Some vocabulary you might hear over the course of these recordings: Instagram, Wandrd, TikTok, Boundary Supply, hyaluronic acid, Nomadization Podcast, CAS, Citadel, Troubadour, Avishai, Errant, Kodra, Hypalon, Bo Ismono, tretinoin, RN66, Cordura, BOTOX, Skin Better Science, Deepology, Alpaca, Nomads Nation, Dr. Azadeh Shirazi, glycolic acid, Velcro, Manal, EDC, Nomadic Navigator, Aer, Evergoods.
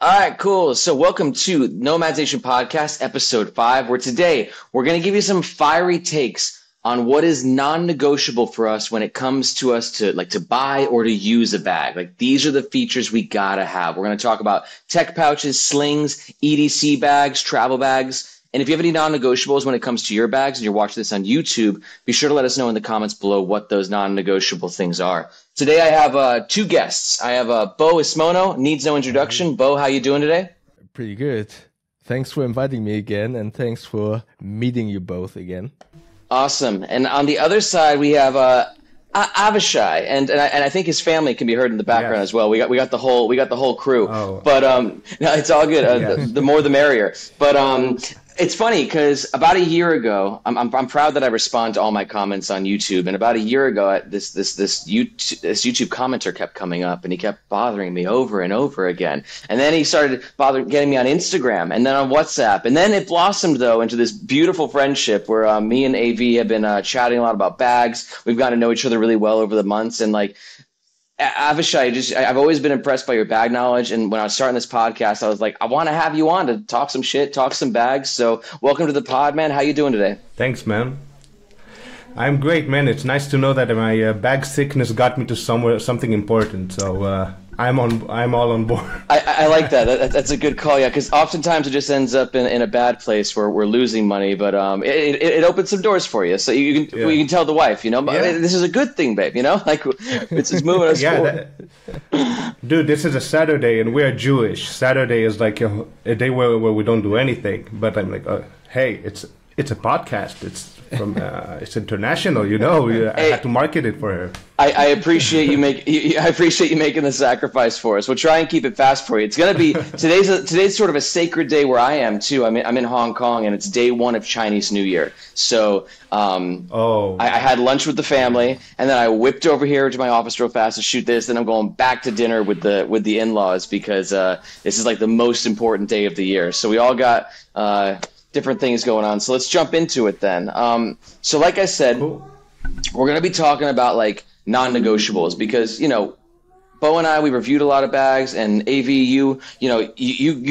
All right, cool. So welcome to Nomadization Podcast, Episode 5, where today we're going to give you some fiery takes on what is non-negotiable for us when it comes to us to buy or to use a bag. Like, these are the features we got to have. We're going to talk about tech pouches, slings, EDC bags, travel bags. And if you have any non-negotiables when it comes to your bags and you're watching this on YouTube, be sure to let us know in the comments below what those non-negotiable things are. Today I have two guests. I have Bo Ismono, needs no introduction. Bo, how you doing today? Pretty good. Thanks for inviting me again, and thanks for meeting you both again. Awesome. And on the other side, we have Avishai, and I think his family can be heard in the background as well. We got the whole crew. Oh. But no, it's all good. The more the merrier. But it's funny because about a year ago, I'm proud that I respond to all my comments on YouTube. And about a year ago, this YouTube commenter kept coming up, and he kept bothering me over and over again. And then he started getting me on Instagram, and then on WhatsApp. And then it blossomed though into this beautiful friendship where me and AV have been chatting a lot about bags. We've gotten to know each other really well over the months, and like, Avishai, I've always been impressed by your bag knowledge, and when I was starting this podcast, I was like, I want to have you on to talk some shit, talk some bags. So welcome to the pod, man. How you doing today? Thanks, man. I'm great, man. It's nice to know that my bag sickness got me to something important. So I'm all on board. I like that. That's a good call, yeah. Because oftentimes it just ends up in a bad place where we're losing money, but it opens some doors for you. So you can tell the wife, you know, this is a good thing, babe. You know, like, it's moving us forward. Dude, this is a Saturday, and we're Jewish. Saturday is like a day where we don't do anything. But I'm like, hey, it's a podcast. It's from it's international, you know. I had to market it for her. I appreciate you making the sacrifice for us. We'll try and keep it fast for you. It's gonna be today's sort of a sacred day where I am too. I'm in Hong Kong, and it's day one of Chinese New Year. So I had lunch with the family, and then I whipped over here to my office real fast to shoot this. Then I'm going back to dinner with the in-laws because this is like the most important day of the year. So we all got different things going on. So let's jump into it then. So like I said, cool. We're going to be talking about like non-negotiables because, you know, Bo and I, we reviewed a lot of bags, and AV, you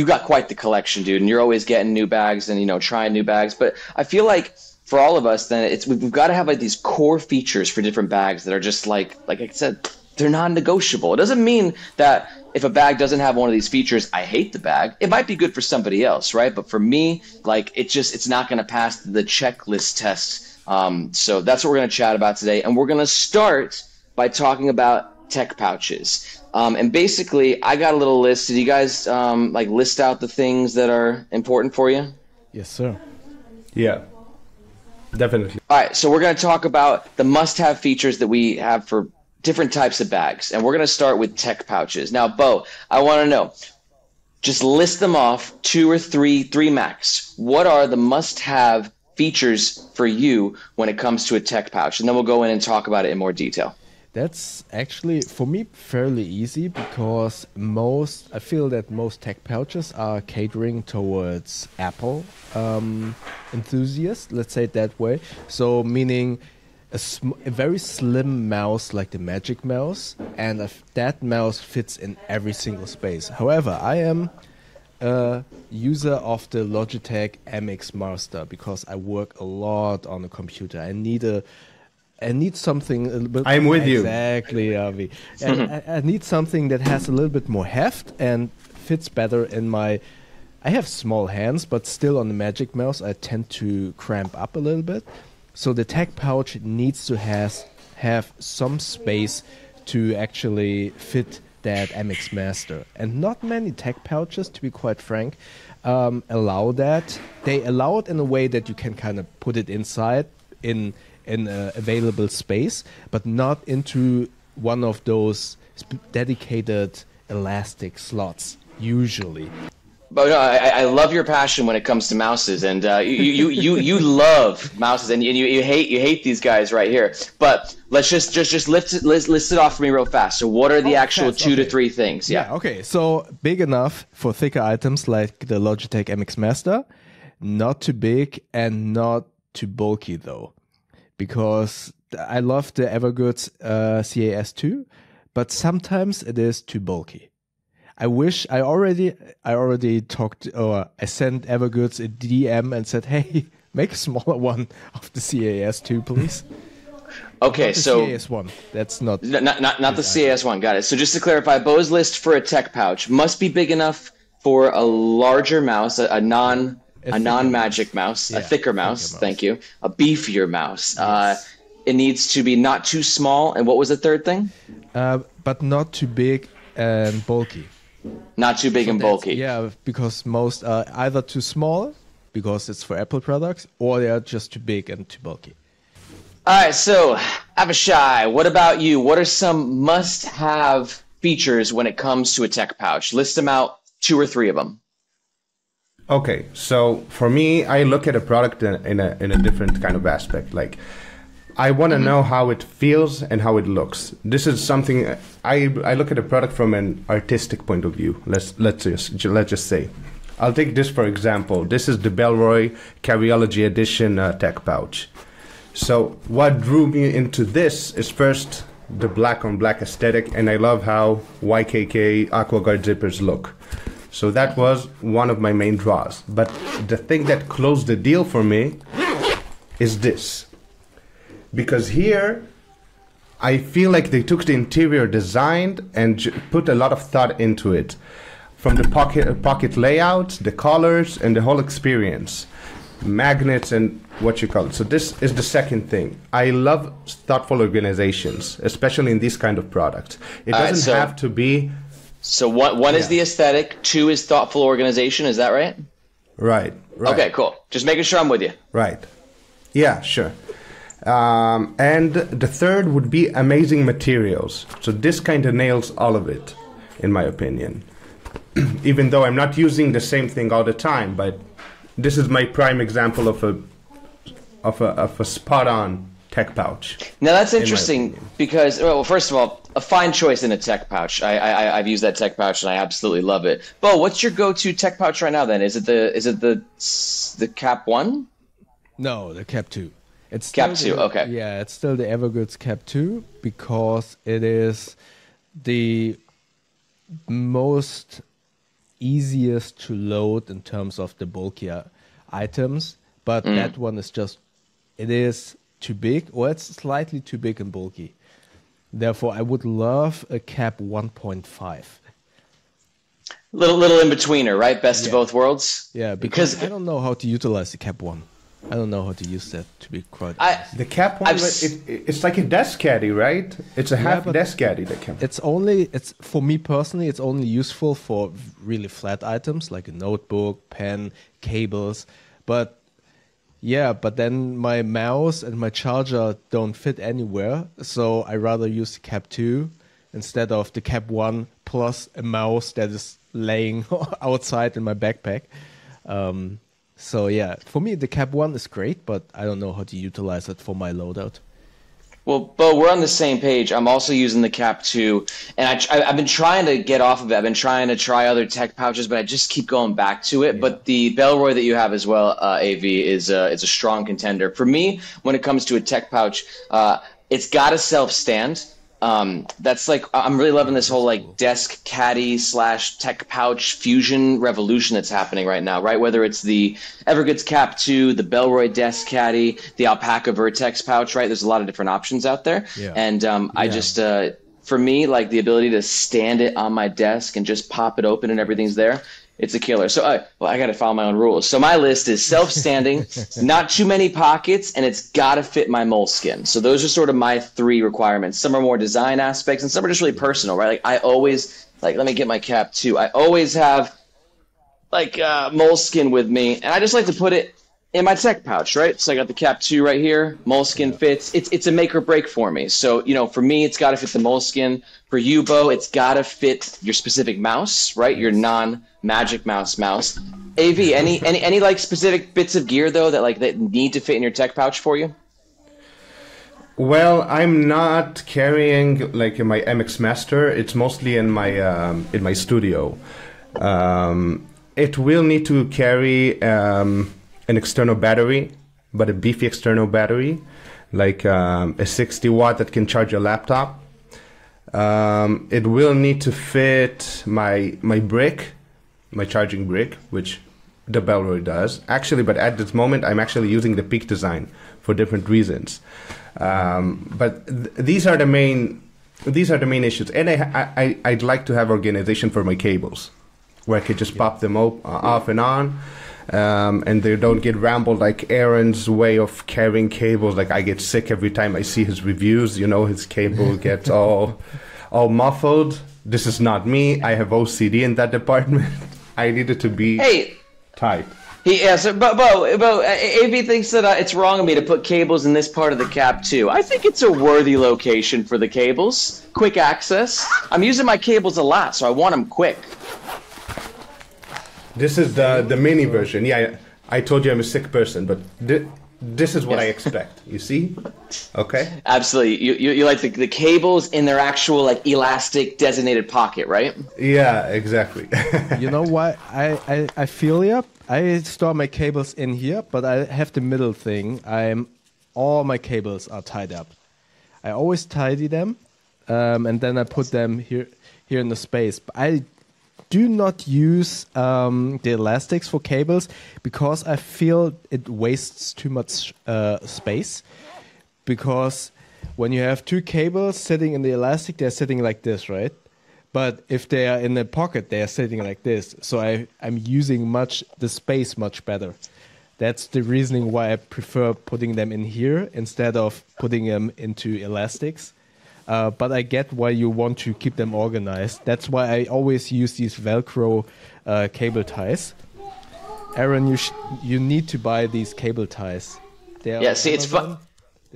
got quite the collection, dude, and you're always getting new bags and, you know, trying new bags. But I feel like for all of us, then we've got to have like these core features for different bags that are just like I said, they're non-negotiable. It doesn't mean that if a bag doesn't have one of these features, I hate the bag. It might be good for somebody else, right? But for me, like, it's not going to pass the checklist test. So that's what we're going to chat about today. And we're going to start by talking about tech pouches. And basically, I got a little list. Did you guys list out the things that are important for you? Yes, sir. Yeah. Definitely. All right. So we're going to talk about the must-have features that we have for different types of bags, and we're going to start with tech pouches. Now, Bo, I want to know, just list them off, two or three max. What are the must-have features for you when it comes to a tech pouch? And then we'll go in and talk about it in more detail. That's actually, for me, fairly easy because I feel that most tech pouches are catering towards Apple enthusiasts, let's say it that way. So meaning a very slim mouse like the Magic Mouse, and that mouse fits in every single space. However, I am a user of the Logitech MX Master because I work a lot on a computer. I need something a little bit. I'm with you. Exactly, Avi. And I need something that has a little bit more heft and fits better in my. I have small hands, but still on the Magic Mouse, I tend to cramp up a little bit. So the tech pouch needs to have some space to actually fit that MX Master. And not many tech pouches, to be quite frank, allow that. They allow it in a way that you can kind of put it inside in available space, but not into one of those dedicated elastic slots, usually. But no, I love your passion when it comes to mouses, and you love mouses, and you hate these guys right here. But let's just list it off for me real fast. So what are the actual two to three things? Yeah. Okay. So big enough for thicker items like the Logitech MX Master, not too big and not too bulky though, because I love the Evergoods CAS 2, but sometimes it is too bulky. I already talked, or I sent Evergoods a DM and said, hey, make a smaller one of the CAS 2, please. Okay, so CAS 1. That's not the CAS 1. Got it. So just to clarify, Bo's list for a tech pouch must be big enough for a larger mouse, a non-magic mouse, yeah, a thicker mouse. Thank you. A beefier mouse. Yes. It needs to be not too small. And what was the third thing? But not too big and bulky. Not too big and bulky. Yeah, because most are either too small, because it's for Apple products, or they are just too big and too bulky. All right, so Avishai, what about you? What are some must-have features when it comes to a tech pouch? List them out, 2 or 3 of them. Okay, so for me, I look at a product in a different kind of aspect. Like, I want to know how it feels and how it looks. This is something I look at a product from an artistic point of view. Let's just say, I'll take this for example. This is the Bellroy Carryology Edition tech pouch. So what drew me into this is first the black on black aesthetic, and I love how YKK AquaGuard zippers look. So that was one of my main draws. But the thing that closed the deal for me is this. Because here, I feel like they took the interior design and put a lot of thought into it. From the pocket layout, the colors, and the whole experience. Magnets and what you call it. So this is the second thing. I love thoughtful organizations, especially in this kind of product. It doesn't have to be. So one is the aesthetic, 2 is thoughtful organization. Is that right? Right. Okay, cool. Just making sure I'm with you. Right. Yeah, sure. And the third would be amazing materials. So this kind of nails all of it, in my opinion. Even though I'm not using the same thing all the time, but this is my prime example of a spot-on tech pouch. Now that's interesting because, well, first of all, a fine choice in a tech pouch. I've used that tech pouch and I absolutely love it. Bo, what's your go-to tech pouch right now? Then is it the Cap 1? No, the Cap 2. It's Cap 2. Okay. Yeah, it's still the Evergoods Cap 2 because it is the most easiest to load in terms of the bulkier items, but that one is just, it is too big, or it's slightly too big and bulky. Therefore, I would love a Cap 1.5. Little in-betweener, right? Best of both worlds? Yeah, because I don't know how to utilize the Cap 1. I don't know how to use that, to be quite honest. The Cap 1, it's like a desk caddy, right? It's a half desk caddy, the Cap 1. It's for me personally, it's only useful for really flat items like a notebook, pen, cables. But then my mouse and my charger don't fit anywhere, so I rather use the Cap 2 instead of the Cap 1 plus a mouse that is laying outside in my backpack. So yeah, for me, the Cap 1 is great, but I don't know how to utilize it for my loadout. Well, Bo, we're on the same page. I'm also using the Cap 2, and I've been trying to get off of it. I've been trying to try other tech pouches, but I just keep going back to it. Yeah. But the Bellroy that you have as well, AV, is a strong contender. For me, when it comes to a tech pouch, it's got to self-stand. That's like, I'm really loving this whole like desk caddy / tech pouch fusion revolution that's happening right now, right? Whether it's the Evergoods Cap 2, the Bellroy desk caddy, the Alpaca Vertex pouch, right? There's a lot of different options out there. Yeah. And I just, for me, like the ability to stand it on my desk and just pop it open and everything's there. It's a killer. So I got to follow my own rules. So my list is self-standing, not too many pockets, and it's got to fit my Moleskine. So those are sort of my 3 requirements. Some are more design aspects, and some are just really personal, right? Like I always, like, let me get my Cap 2. I always have, like, Moleskine with me, and I just like to put it in my tech pouch, right? So I got the Cap 2 right here. Moleskine fits. It's a make or break for me. So, you know, for me, it's got to fit the Moleskine. For you, Bo, it's got to fit your specific mouse, right? Your non-magic mouse. AV, any like specific bits of gear though that need to fit in your tech pouch for you? Well, I'm not carrying like in my MX Master. It's mostly in my studio. It will need to carry an external battery, but a beefy external battery, like a 60 watt that can charge your laptop. It will need to fit my brick, my charging brick, which the Bellroy does. Actually, but at this moment, I'm actually using the Peak Design for different reasons. But these are the main issues. And I'd like to have organization for my cables, where I could just pop them off and on, and they don't get rambled like Aaron's way of carrying cables. Like, I get sick every time I see his reviews. You know, his cable gets all muffled. This is not me. I have OCD in that department. I need it to be tight. Bo, AB thinks that it's wrong of me to put cables in this part of the cap, too. I think it's a worthy location for the cables. Quick access. I'm using my cables a lot, so I want them quick. This is the mini version. Yeah, I told you I'm a sick person, but this is what I expect. You see? Okay? Absolutely. You like the cables in their actual, like, elastic designated pocket, right? Yeah, exactly. You know what? I feel you. I store my cables in here, but I have the middle thing. All my cables are tied up. I always tidy them, and then I put them here in the space. But I do not use the elastics for cables because I feel it wastes too much space. Because when you have two cables sitting in the elastic, they're sitting like this, right? But if they are in the pocket, they are sitting like this. So I'm using the space much better. That's the reasoning why I prefer putting them in here instead of putting them into elastics. But I get why you want to keep them organized. That's why I always use these Velcro cable ties. Aaron, you need to buy these cable ties.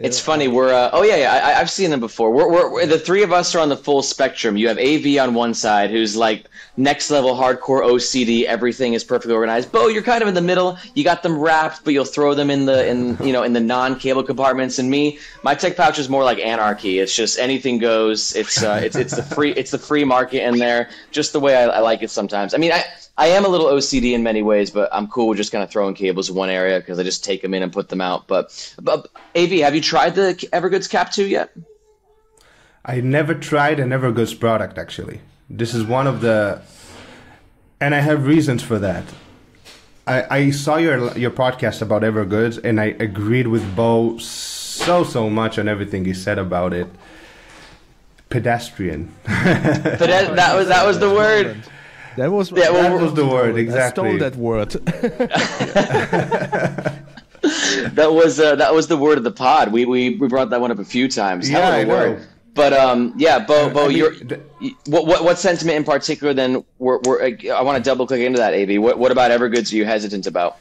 It's funny. We're I've seen them before. We're the three of us are on the full spectrum. You have AV on one side, who's like next level hardcore OCD. Everything is perfectly organized. Bo, you're kind of in the middle. You got them wrapped, but you'll throw them in the non-cable compartments. And me, my tech pouch is more like anarchy. It's just anything goes. It's the free market in there. Just the way I like it sometimes. I mean, I am a little OCD in many ways, but I'm cool with just kind of throwing cables in one area because I just take them in and put them out. But AV, have you tried the Evergoods Cap 2 yet? I never tried an Evergoods product, actually. This is one of the... And I have reasons for that. I saw your podcast about Evergoods, and I agreed with Bo so much on everything he said about it. Pedestrian. that was the word. That was the word, exactly. I stole that word. that was the word of the pod. We brought that one up a few times. Yeah, I know. But Bo, I mean, what sentiment in particular? Then I want to double click into that, AB. What about Evergoods are you hesitant about?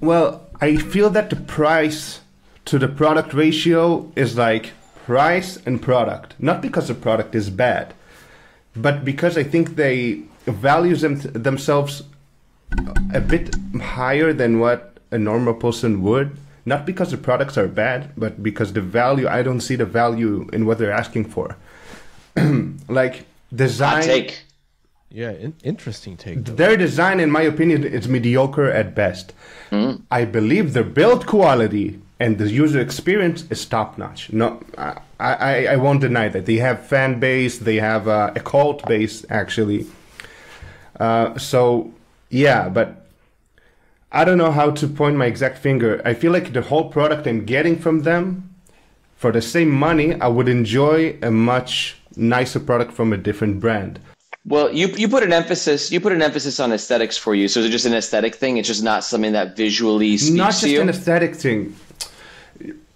Well, I feel that the price to the product ratio is like price and product, not because the product is bad, but because I think they value themselves a bit higher than what a normal person would. Not because the products are bad, but because the value, I don't see the value in what they're asking for. Like design. Take. Yeah, interesting take. Though. Their design, in my opinion, is mediocre at best. Mm. I believe their build quality and the user experience is top-notch. No, I won't deny that. They have fan base, they have a cult base, actually. But I don't know how to point my exact finger. I feel like the whole product I'm getting from them, for the same money, I would enjoy a much nicer product from a different brand. Well, you put an emphasis on aesthetics for you. So is it just an aesthetic thing? It's just not something that visually speaks to you? Not just an aesthetic thing.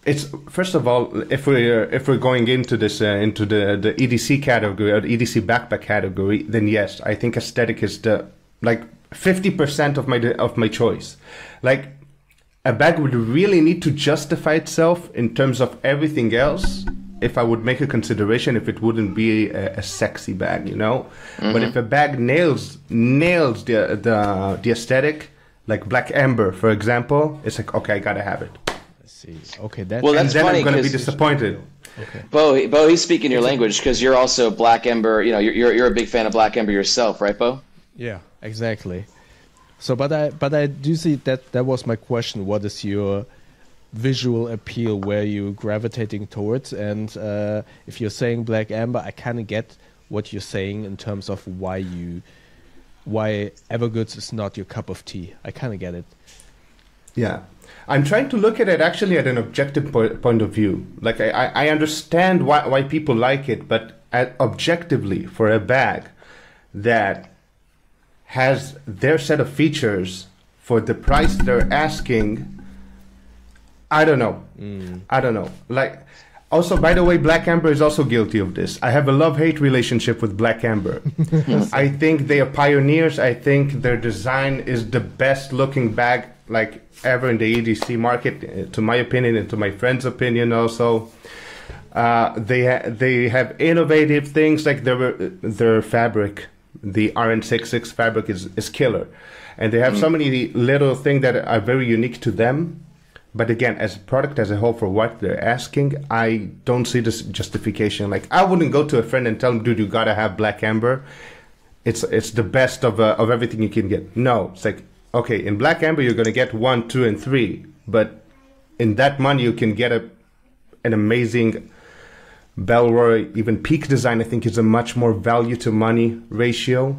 It's first of all, if we're going into this into the EDC category or the EDC backpack category, then yes, I think aesthetic is the like 50% of my choice. Like a bag would really need to justify itself in terms of everything else. If I would make a consideration, if it wouldn't be a sexy bag, you know. Mm-hmm. But if a bag nails the aesthetic, like Black Ember, for example, it's like, okay, I gotta have it. See. Okay, that's then funny, I'm going to be disappointed. Okay. Bo, he's speaking your language because you're also Black Ember. You know, you're a big fan of Black Ember yourself, right, Bo? Yeah, exactly. So, but I do see that was my question. What is your visual appeal where you're gravitating towards, and if you're saying Black Ember, I kind of get what you're saying in terms of why Evergoods is not your cup of tea. I kind of get it. Yeah, I'm trying to look at it actually at an objective point of view. Like I understand why people like it, but objectively, for a bag that has their set of features for the price they're asking, I don't know. I don't know. Like, also, by the way, Black Ember is also guilty of this. I have a love-hate relationship with Black Ember. I think they are pioneers. I think their design is the best-looking bag like ever in the EDC market, to my opinion and to my friend's opinion also. They have innovative things, like their fabric, the RN66 fabric is killer. And they have so many little things that are very unique to them. But again, as a product as a whole, for what they're asking, I don't see this justification. Like, I wouldn't go to a friend and tell him, dude, you gotta have Black Ember. It's the best of everything you can get. No, it's like, okay, in Black Ember, you're gonna get 1, 2, and 3. But in that money, you can get an amazing Bellroy, even Peak Design, I think is a much more value to money ratio,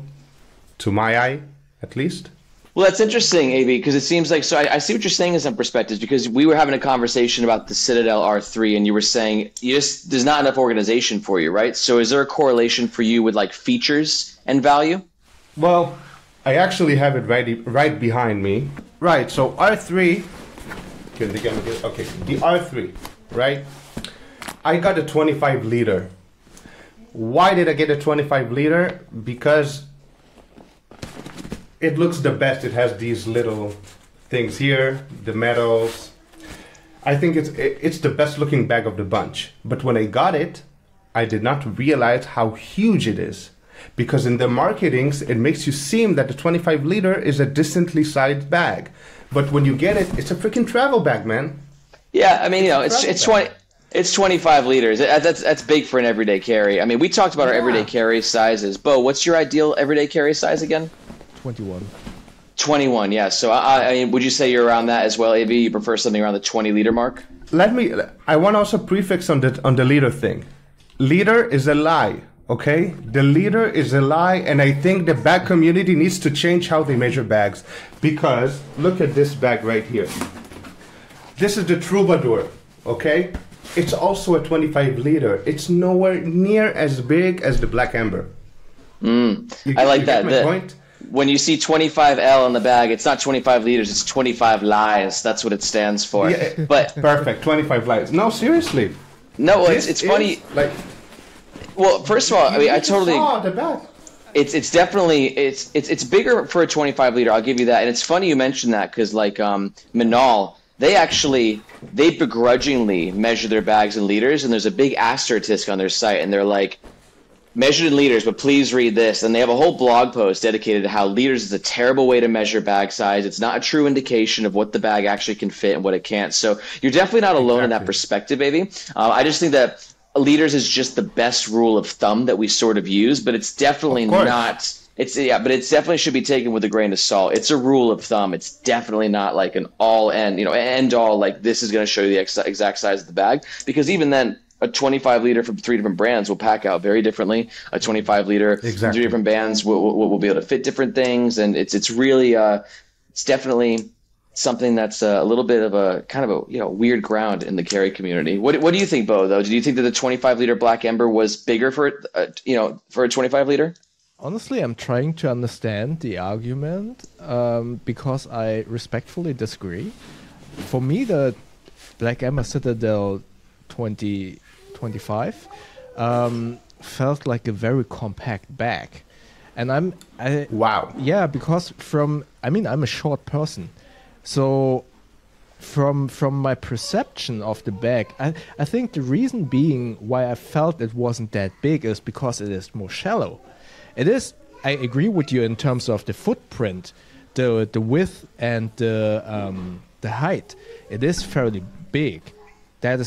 to my eye, at least. Well, that's interesting, AB, because it seems like, so I see what you're saying in some perspectives, because we were having a conversation about the Citadel R3, and you were saying there's not enough organization for you, right? So is there a correlation for you with like features and value? Well, I actually have it right behind me. Right, so R3, okay, the R3, right? I got a 25 liter. Why did I get a 25 liter? Because it looks the best. It has these little things here, the medals. I think it's the best looking bag of the bunch. But when I got it, I did not realize how huge it is, because in the marketings, it makes you seem that the 25 liter is a decently sized bag. But when you get it, it's a freaking travel bag, man. Yeah, I mean, you know, it's 25 liters. That's big for an everyday carry. I mean, we talked about our everyday carry sizes. Bo, what's your ideal everyday carry size again? 21. 21, yeah. So I mean, would you say you're around that as well, AB? You prefer something around the 20 liter mark? I want to also prefix on the liter thing. Liter is a lie, okay? The liter is a lie, and I think the bag community needs to change how they measure bags, because look at this bag right here. This is the Troubadour, okay? It's also a 25 liter. It's nowhere near as big as the Black Ember. I like that. Get my point? When you see 25L on the bag, it's not 25 liters, it's 25 lies. That's what it stands for. Yeah, but perfect, 25 lies. No, seriously. No, it's funny. Like, well, first of all, I mean, I totally. The bag. It's definitely it's bigger for a 25 liter. I'll give you that. And it's funny you mentioned that, because like Manal, they begrudgingly measure their bags in liters, and there's a big asterisk on their site, and they're like, measured in liters, but please read this. And they have a whole blog post dedicated to how liters is a terrible way to measure bag size. It's not a true indication of what the bag actually can fit and what it can't. So you're definitely not alone in that perspective, baby. I just think that liters is just the best rule of thumb that we sort of use, but it's definitely not. But it definitely should be taken with a grain of salt. It's a rule of thumb. It's definitely not like an end all. Like, this is going to show you the exact size of the bag, because even then, a 25 liter from 3 different brands will pack out very differently. A 25 liter from 3 different brands will be able to fit different things, and it's really it's definitely something that's a little bit of a kind of a weird ground in the carry community. What do you think, Bo? Though, do you think that the 25 liter Black Ember was bigger for for a 25 liter? Honestly, I'm trying to understand the argument because I respectfully disagree. For me, the Black Ember Citadel 25 felt like a very compact bag, and because I'm a short person, so from my perception of the bag, I think the reason being why I felt it wasn't that big is because it is more shallow. I agree with you in terms of the footprint, the width, and the height. It is fairly big. I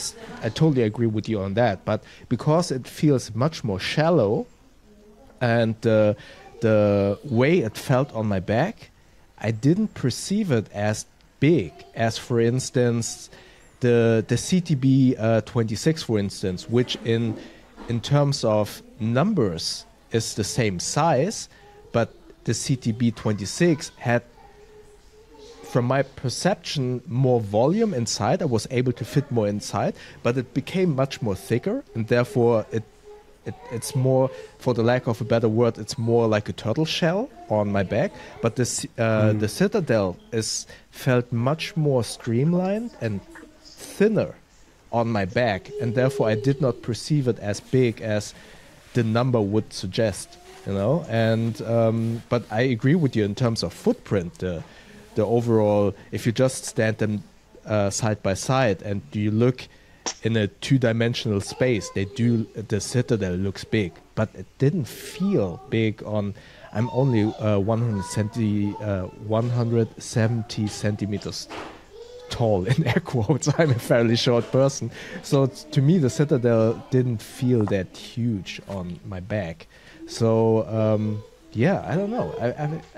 totally agree with you on that, but because it feels much more shallow, and the way it felt on my back, I didn't perceive it as big as, for instance, the CTB 26, for instance, which in terms of numbers is the same size, but the CTB 26 had, from my perception, more volume inside. I was able to fit more inside, but it became much more thicker, and therefore it's more, for the lack of a better word, it's more like a turtle shell on my back. But this, the Citadel is felt much more streamlined and thinner on my back, and therefore I did not perceive it as big as the number would suggest, you know. And but I agree with you in terms of footprint. The overall, if you just stand them side by side and you look in a two-dimensional space, they do, the Citadel looks big, but it didn't feel big on. I'm only 170 centimeters tall, in air quotes. I'm a fairly short person, so to me the Citadel didn't feel that huge on my back. So yeah, I don't know. I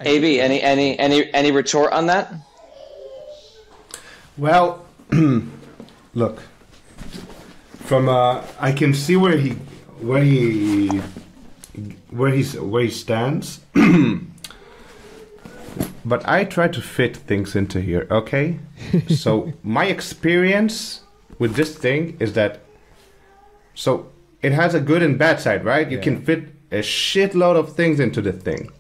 AB, any retort on that? Well, look, from I can see where he stands, but I try to fit things into here. Okay, so my experience with this thing is that, so it has a good and bad side, right? You can fit a shitload of things into the thing.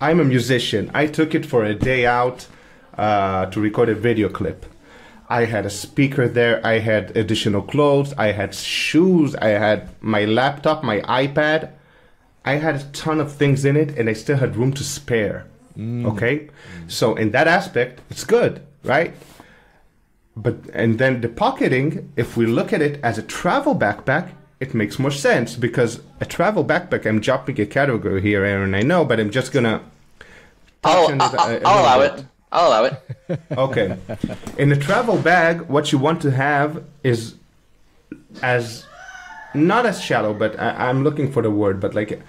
I'm a musician. I took it for a day out to record a video clip. I had a speaker there. I had additional clothes. I had shoes. I had my laptop, my iPad. I had a ton of things in it, and I still had room to spare. Okay? So in that aspect, it's good, right? But, and then the pocketing, if we look at it as a travel backpack, it makes more sense, because a travel backpack, I'm jumping a category here, Aaron, I know, but I'm just going to... I'll allow it. I'll allow it. Okay. In a travel bag, what you want to have is as... not as shallow, but I'm looking for the word, but like...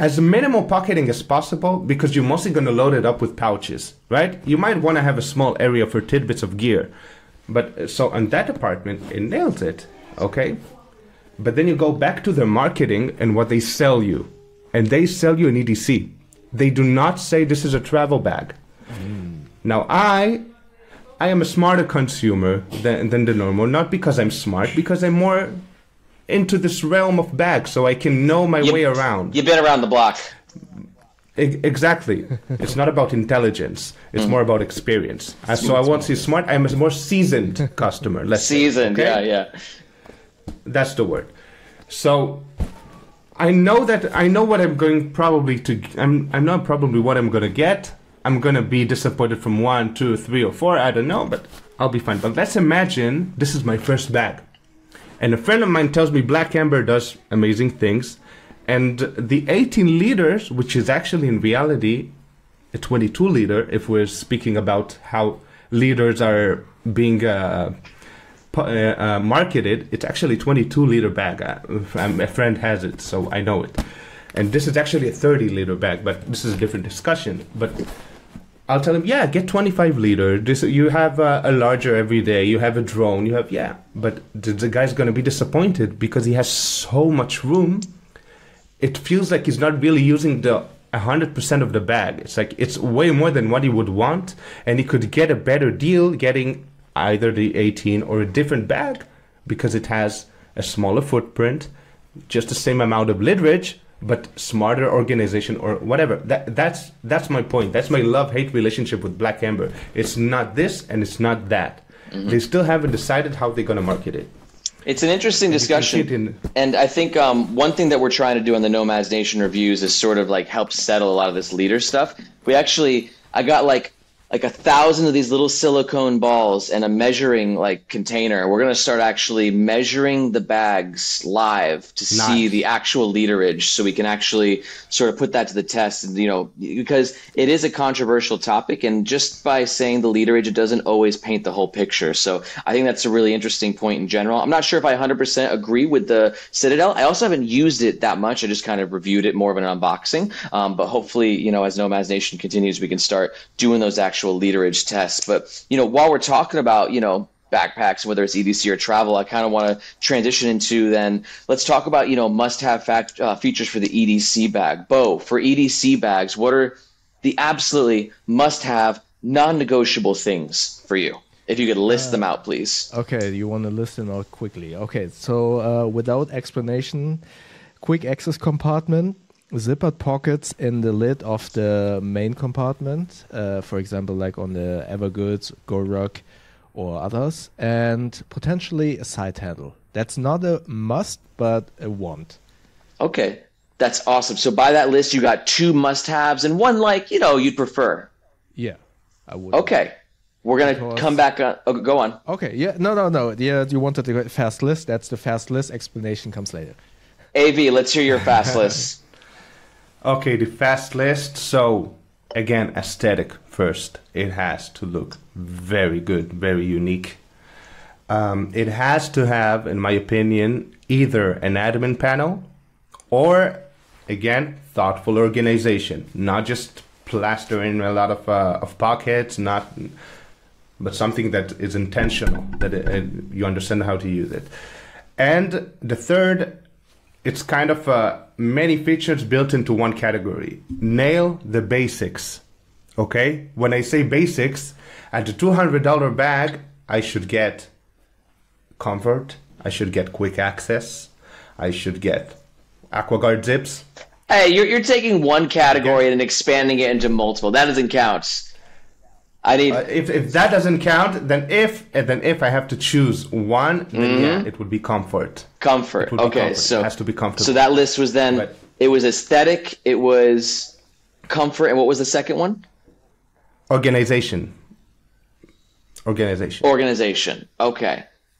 as minimal pocketing as possible, because you're mostly going to load it up with pouches, right? You might want to have a small area for tidbits of gear. But so on that department, it nails it, okay? But then you go back to their marketing and what they sell you. And they sell you an EDC. They do not say this is a travel bag. Now, I am a smarter consumer than the normal, not because I'm smart, because I'm more into this realm of bags, so I can know my way around. You've been around the block. Exactly. It's not about intelligence. It's more about experience. So I won't say smart. I'm a more seasoned customer. Seasoned, okay? Yeah. That's the word. So I know that I know what I'm going probably to. I'm not probably what I'm gonna get. I'm gonna be disappointed from 1, 2, 3, or 4. I don't know, but I'll be fine. But let's imagine this is my first bag, and a friend of mine tells me Black Ember does amazing things, and the 18 liters, which is actually in reality a 22 liter, if we're speaking about how liters are being. Marketed, it's actually a 22-liter bag. A friend has it, so I know it. And this is actually a 30-liter bag, but this is a different discussion. But I'll tell him, yeah, get 25-liter. This, you have a larger every day. You have a drone. You have, yeah. But the guy's going to be disappointed because he has so much room. It feels like he's not really using the 100% of the bag. It's like it's way more than what he would want, and he could get a better deal getting either the 18 or a different bag, because it has a smaller footprint, just the same amount of literage, but smarter organization or whatever. That's my point. That's my love-hate relationship with Black Ember. It's not this and it's not that. They still haven't decided how they're going to market it. It's an interesting discussion. And I think one thing that we're trying to do on the Nomads Nation reviews is sort of like help settle a lot of this leader stuff. We actually, I got like 1,000 of these little silicone balls and a measuring like container. We're going to start actually measuring the bags live to see the actual literage, so we can actually sort of put that to the test. And, you know, because it is a controversial topic, and just by saying the literage, it doesn't always paint the whole picture. So I think that's a really interesting point in general. I'm not sure if I 100% agree with the Citadel. I also haven't used it that much. I just kind of reviewed it, more of an unboxing. But hopefully, you know, as Nomads Nation continues, we can start doing those actual literage tests. But, you know, while we're talking about, you know, backpacks, whether it's EDC or travel, I kind of want to transition into then let's talk about, you know, must-have features for the EDC bag. Bo, for EDC bags, what are the absolutely must-have, non-negotiable things for you? If you could list them out, please. Okay, you want to list them out quickly. Okay, so without explanation, quick access compartment, zippered pockets in the lid of the main compartment, for example, like on the Evergoods, Gorok, or others, and potentially a side handle. That's not a must, but a want. Okay, that's awesome. So by that list, you got two must-haves and one, like, you know, you'd prefer. Yeah, I would. Okay. We're going to come back on. Oh, go on. Okay. Yeah. No. Yeah, you wanted the fast list. That's the fast list. Explanation comes later. AV, let's hear your fast list. Okay, the fast list. So, again, aesthetic first. It has to look very good, very unique. It has to have, in my opinion, either an admin panel or, again, thoughtful organization. Not just plastering a lot of pockets, not... but something that is intentional, that you understand how to use it. And the third, it's kind of many features built into one category. Nail the basics, okay? When I say basics, at the $200 bag, I should get comfort, I should get quick access, I should get AquaGuard zips. Hey, you're taking one category and expanding it into multiple. That doesn't count. I need if that doesn't count, then if I have to choose one, then yeah, it would be comfort. Comfort. Okay, so it has to be comfortable. So that list was then it was aesthetic, it was comfort, and what was the second one? Organization. Okay.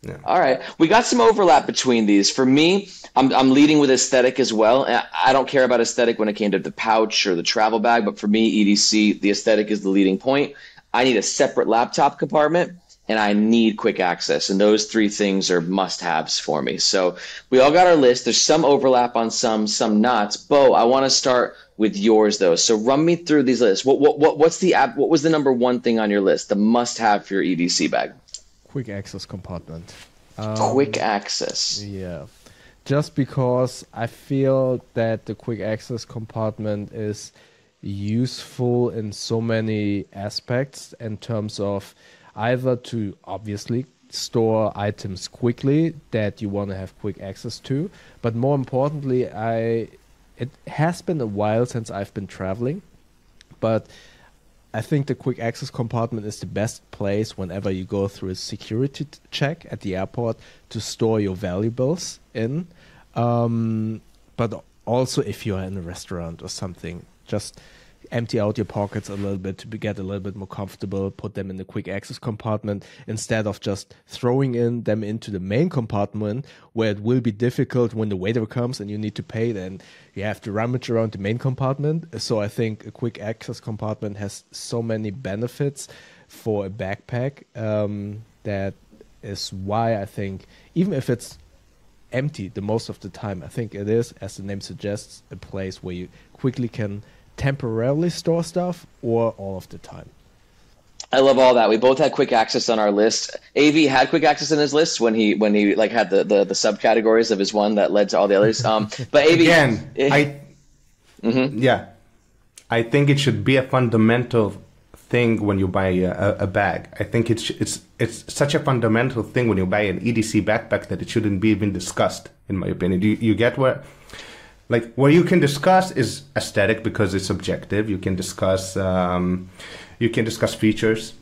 Yeah. All right. We got some overlap between these. For me, I'm leading with aesthetic as well. I don't care about aesthetic when it came to the pouch or the travel bag, but for me, EDC, the aesthetic is the leading point. I need a separate laptop compartment, and I need quick access. And those three things are must-haves for me. So we all got our list. There's some overlap on some not. Bo, I want to start with yours, though. So run me through these lists. What was the number one thing on your list, the must-have for your EDC bag? Quick access compartment. Quick access. Yeah. Just because I feel that the quick access compartment is useful in so many aspects in terms of either to obviously store items quickly that you want to have quick access to, but more importantly, it has been a while since I've been traveling, but I think the quick access compartment is the best place whenever you go through a security check at the airport to store your valuables in, but also if you're in a restaurant or something. Just empty out your pockets a little bit to get a little bit more comfortable, put them in the quick access compartment instead of just throwing them into the main compartment where it will be difficult when the waiter comes and you need to pay, then you have to rummage around the main compartment. So I think a quick access compartment has so many benefits for a backpack. That is why I think, even if it's empty the most of the time, I think it is, as the name suggests, a place where you quickly can temporarily store stuff, or all of the time. I love all that. We both had quick access on our list. AV had quick access in his list when he like had the subcategories of his one that led to all the others. But AV again, I think it should be a fundamental thing when you buy a bag. I think it's such a fundamental thing when you buy an EDC backpack that it shouldn't be even discussed, in my opinion. You get where? Like, what you can discuss is aesthetic because it's subjective. You can discuss features,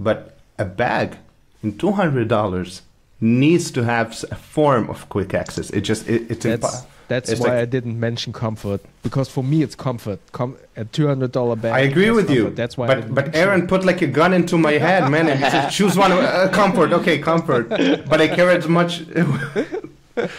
but a bag in $200 needs to have a form of quick access. That's why I didn't mention comfort, because for me it's comfort. A $200 bag. I agree with you. That's why. But Aaron put like a gun into my head, man. And he said, choose one. Comfort. Okay, comfort. But I care as much. That's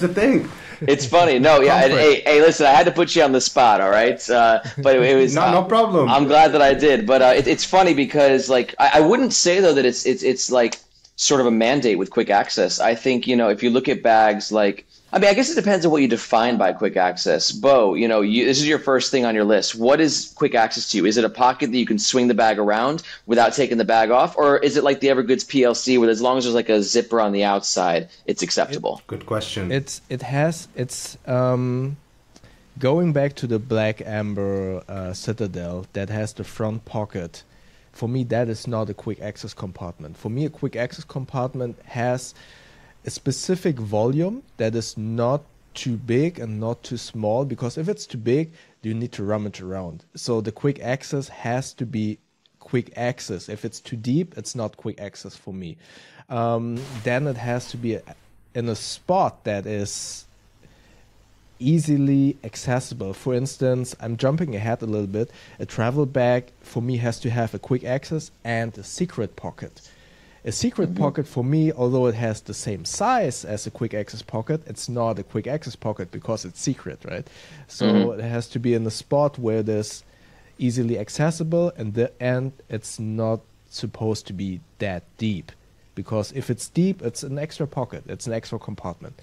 the thing. It's funny. No, yeah. And, hey, listen, I had to put you on the spot, all right? But it was no problem. I'm glad that I did. But it's funny because, like, I wouldn't say though that it's like sort of a mandate with quick access. I think, you know, if you look at bags like I mean, I guess it depends on what you define by quick access. Bo, you know, this is your first thing on your list. What is quick access to you? Is it a pocket that you can swing the bag around without taking the bag off? Or is it like the Evergoods PLC where as long as there's like a zipper on the outside, it's acceptable? Good question. It's going back to the Black Ember Citadel that has the front pocket. For me, that is not a quick access compartment. For me, a quick access compartment has a specific volume that is not too big and not too small, because if it's too big, you need to rummage around. So the quick access has to be quick access. If it's too deep, it's not quick access for me. Then it has to be in a spot that is easily accessible. For instance, I'm jumping ahead a little bit. A travel bag for me has to have a quick access and a secret pocket. A secret pocket for me, although it has the same size as a quick access pocket, it's not a quick access pocket because it's secret, right? So it has to be in a spot where there's easily accessible, and it's not supposed to be that deep, because if it's deep, it's an extra pocket, it's an extra compartment.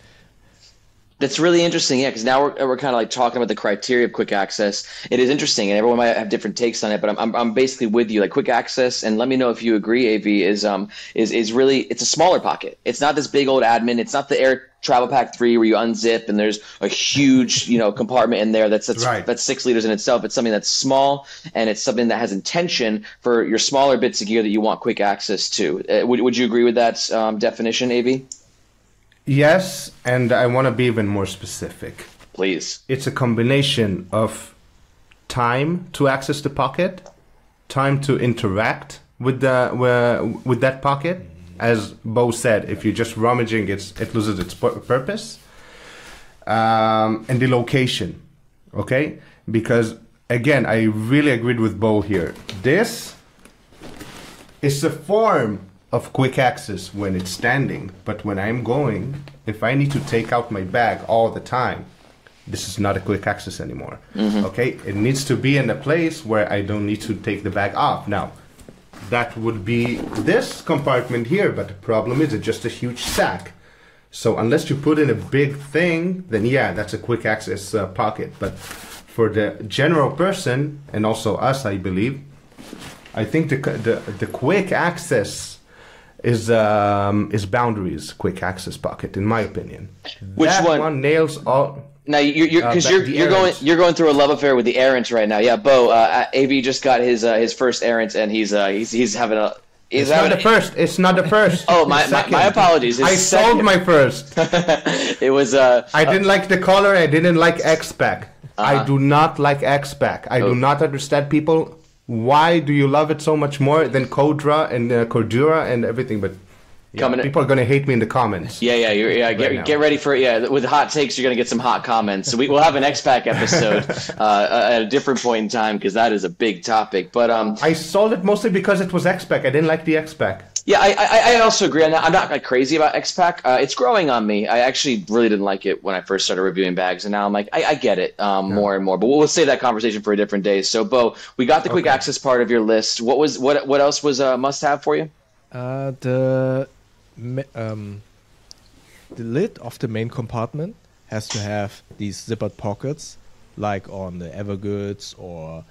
That's really interesting, yeah, because now we're kind of like talking about the criteria of quick access. It is interesting, and everyone might have different takes on it, but I'm basically with you. Like quick access, and let me know if you agree, AV, is really, it's a smaller pocket. It's not this big old admin. It's not the Air Travel Pack 3 where you unzip and there's a huge, you know, compartment in there that's right. That's 6 liters in itself. It's something that's small, and it's something that has intention for your smaller bits of gear that you want quick access to. Would you agree with that definition, AV? Yes, and I want to be even more specific. Please. It's a combination of time to access the pocket, time to interact with that pocket. As Bo said, if you're just rummaging, it loses its purpose. And the location, okay? Because, again, I really agreed with Bo here. This is a form of quick access when it's standing, but when I'm going, if I need to take out my bag all the time, this is not a quick access anymore. Okay, it needs to be in a place where I don't need to take the bag off. Now, that would be this compartment here, but the problem is it's just a huge sack. So unless you put in a big thing, then yeah, that's a quick access pocket. But for the general person, and also us, I believe, I think the quick access is Boundary's quick access pocket, in my opinion. Which one nails all. Now you're going through a love affair with the Errant right now. Yeah, Bo, AV just got his first Errant, and he's having a. It's not the first. It's not the first. Oh, my apologies. It's I second. Sold my first. It was. I didn't like the color. I didn't like XPAC. I do not like XPAC. I do not understand people. Why do you love it so much more than Kodra and Cordura and everything? But yeah, people are going to hate me in the comments. Yeah. Get ready for it. Yeah, with hot takes, you're going to get some hot comments. So we'll have an XPAC episode at a different point in time, because that is a big topic. But I sold it mostly because it was XPAC. I didn't like the XPAC. Yeah, I also agree. I'm not like crazy about XPAC. It's growing on me. I actually really didn't like it when I first started reviewing bags, and now I'm like, I get it more and more. But we'll save that conversation for a different day. So, Bo, we got the quick access part of your list. What else was a must-have for you? The lid of the main compartment has to have these zippered pockets, like on the Evergoods, or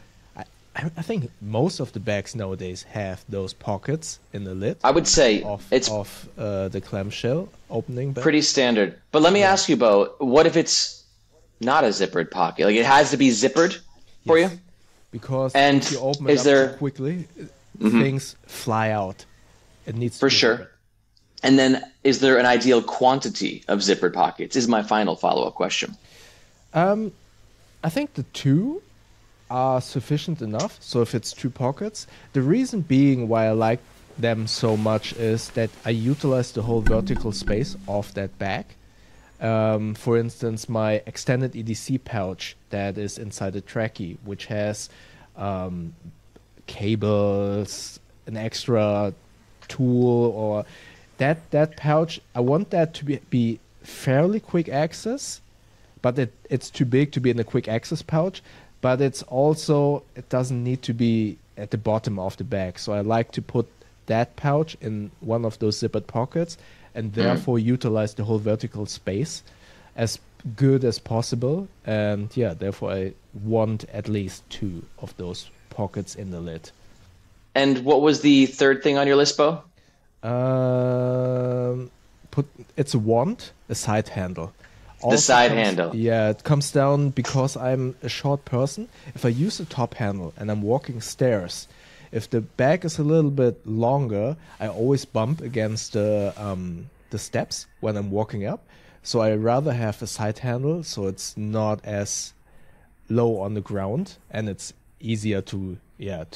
I think most of the bags nowadays have those pockets in the lid. I would say it's the clamshell opening bag. Pretty standard. But let me ask you, Bo, what if it's not a zippered pocket? Like, it has to be zippered for you? Because and if you open it up too quickly, things fly out. It needs to be zippered. And then, is there an ideal quantity of zippered pockets? Is my final follow-up question. I think the two are sufficient enough. So if it's two pockets, the reason being why I like them so much is that I utilize the whole vertical space of that bag. For instance, my extended EDC pouch that is inside the trackie, which has cables, an extra tool, or that pouch, I want that to be fairly quick access, but it's too big to be in a quick access pouch. But it's also, it doesn't need to be at the bottom of the bag. So I like to put that pouch in one of those zippered pockets and therefore utilize the whole vertical space. as good as possible. And yeah, therefore I want at least two of those pockets in the lid. And what was the third thing on your list, Bo? It's a wand, a side handle. Also the side handle. Yeah, it comes down because I'm a short person. If I use the top handle and I'm walking stairs, if the back is a little bit longer, I always bump against the steps when I'm walking up. So I rather have a side handle, so it's not as low on the ground and it's easier to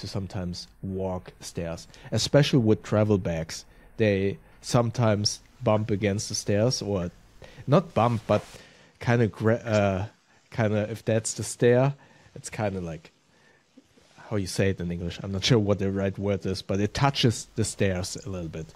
sometimes walk stairs, especially with travel bags. They sometimes bump against the stairs, or not bump, but kind of if that's the stair, it's kind of like, how you say it in English, I'm not sure what the right word is, but it touches the stairs a little bit.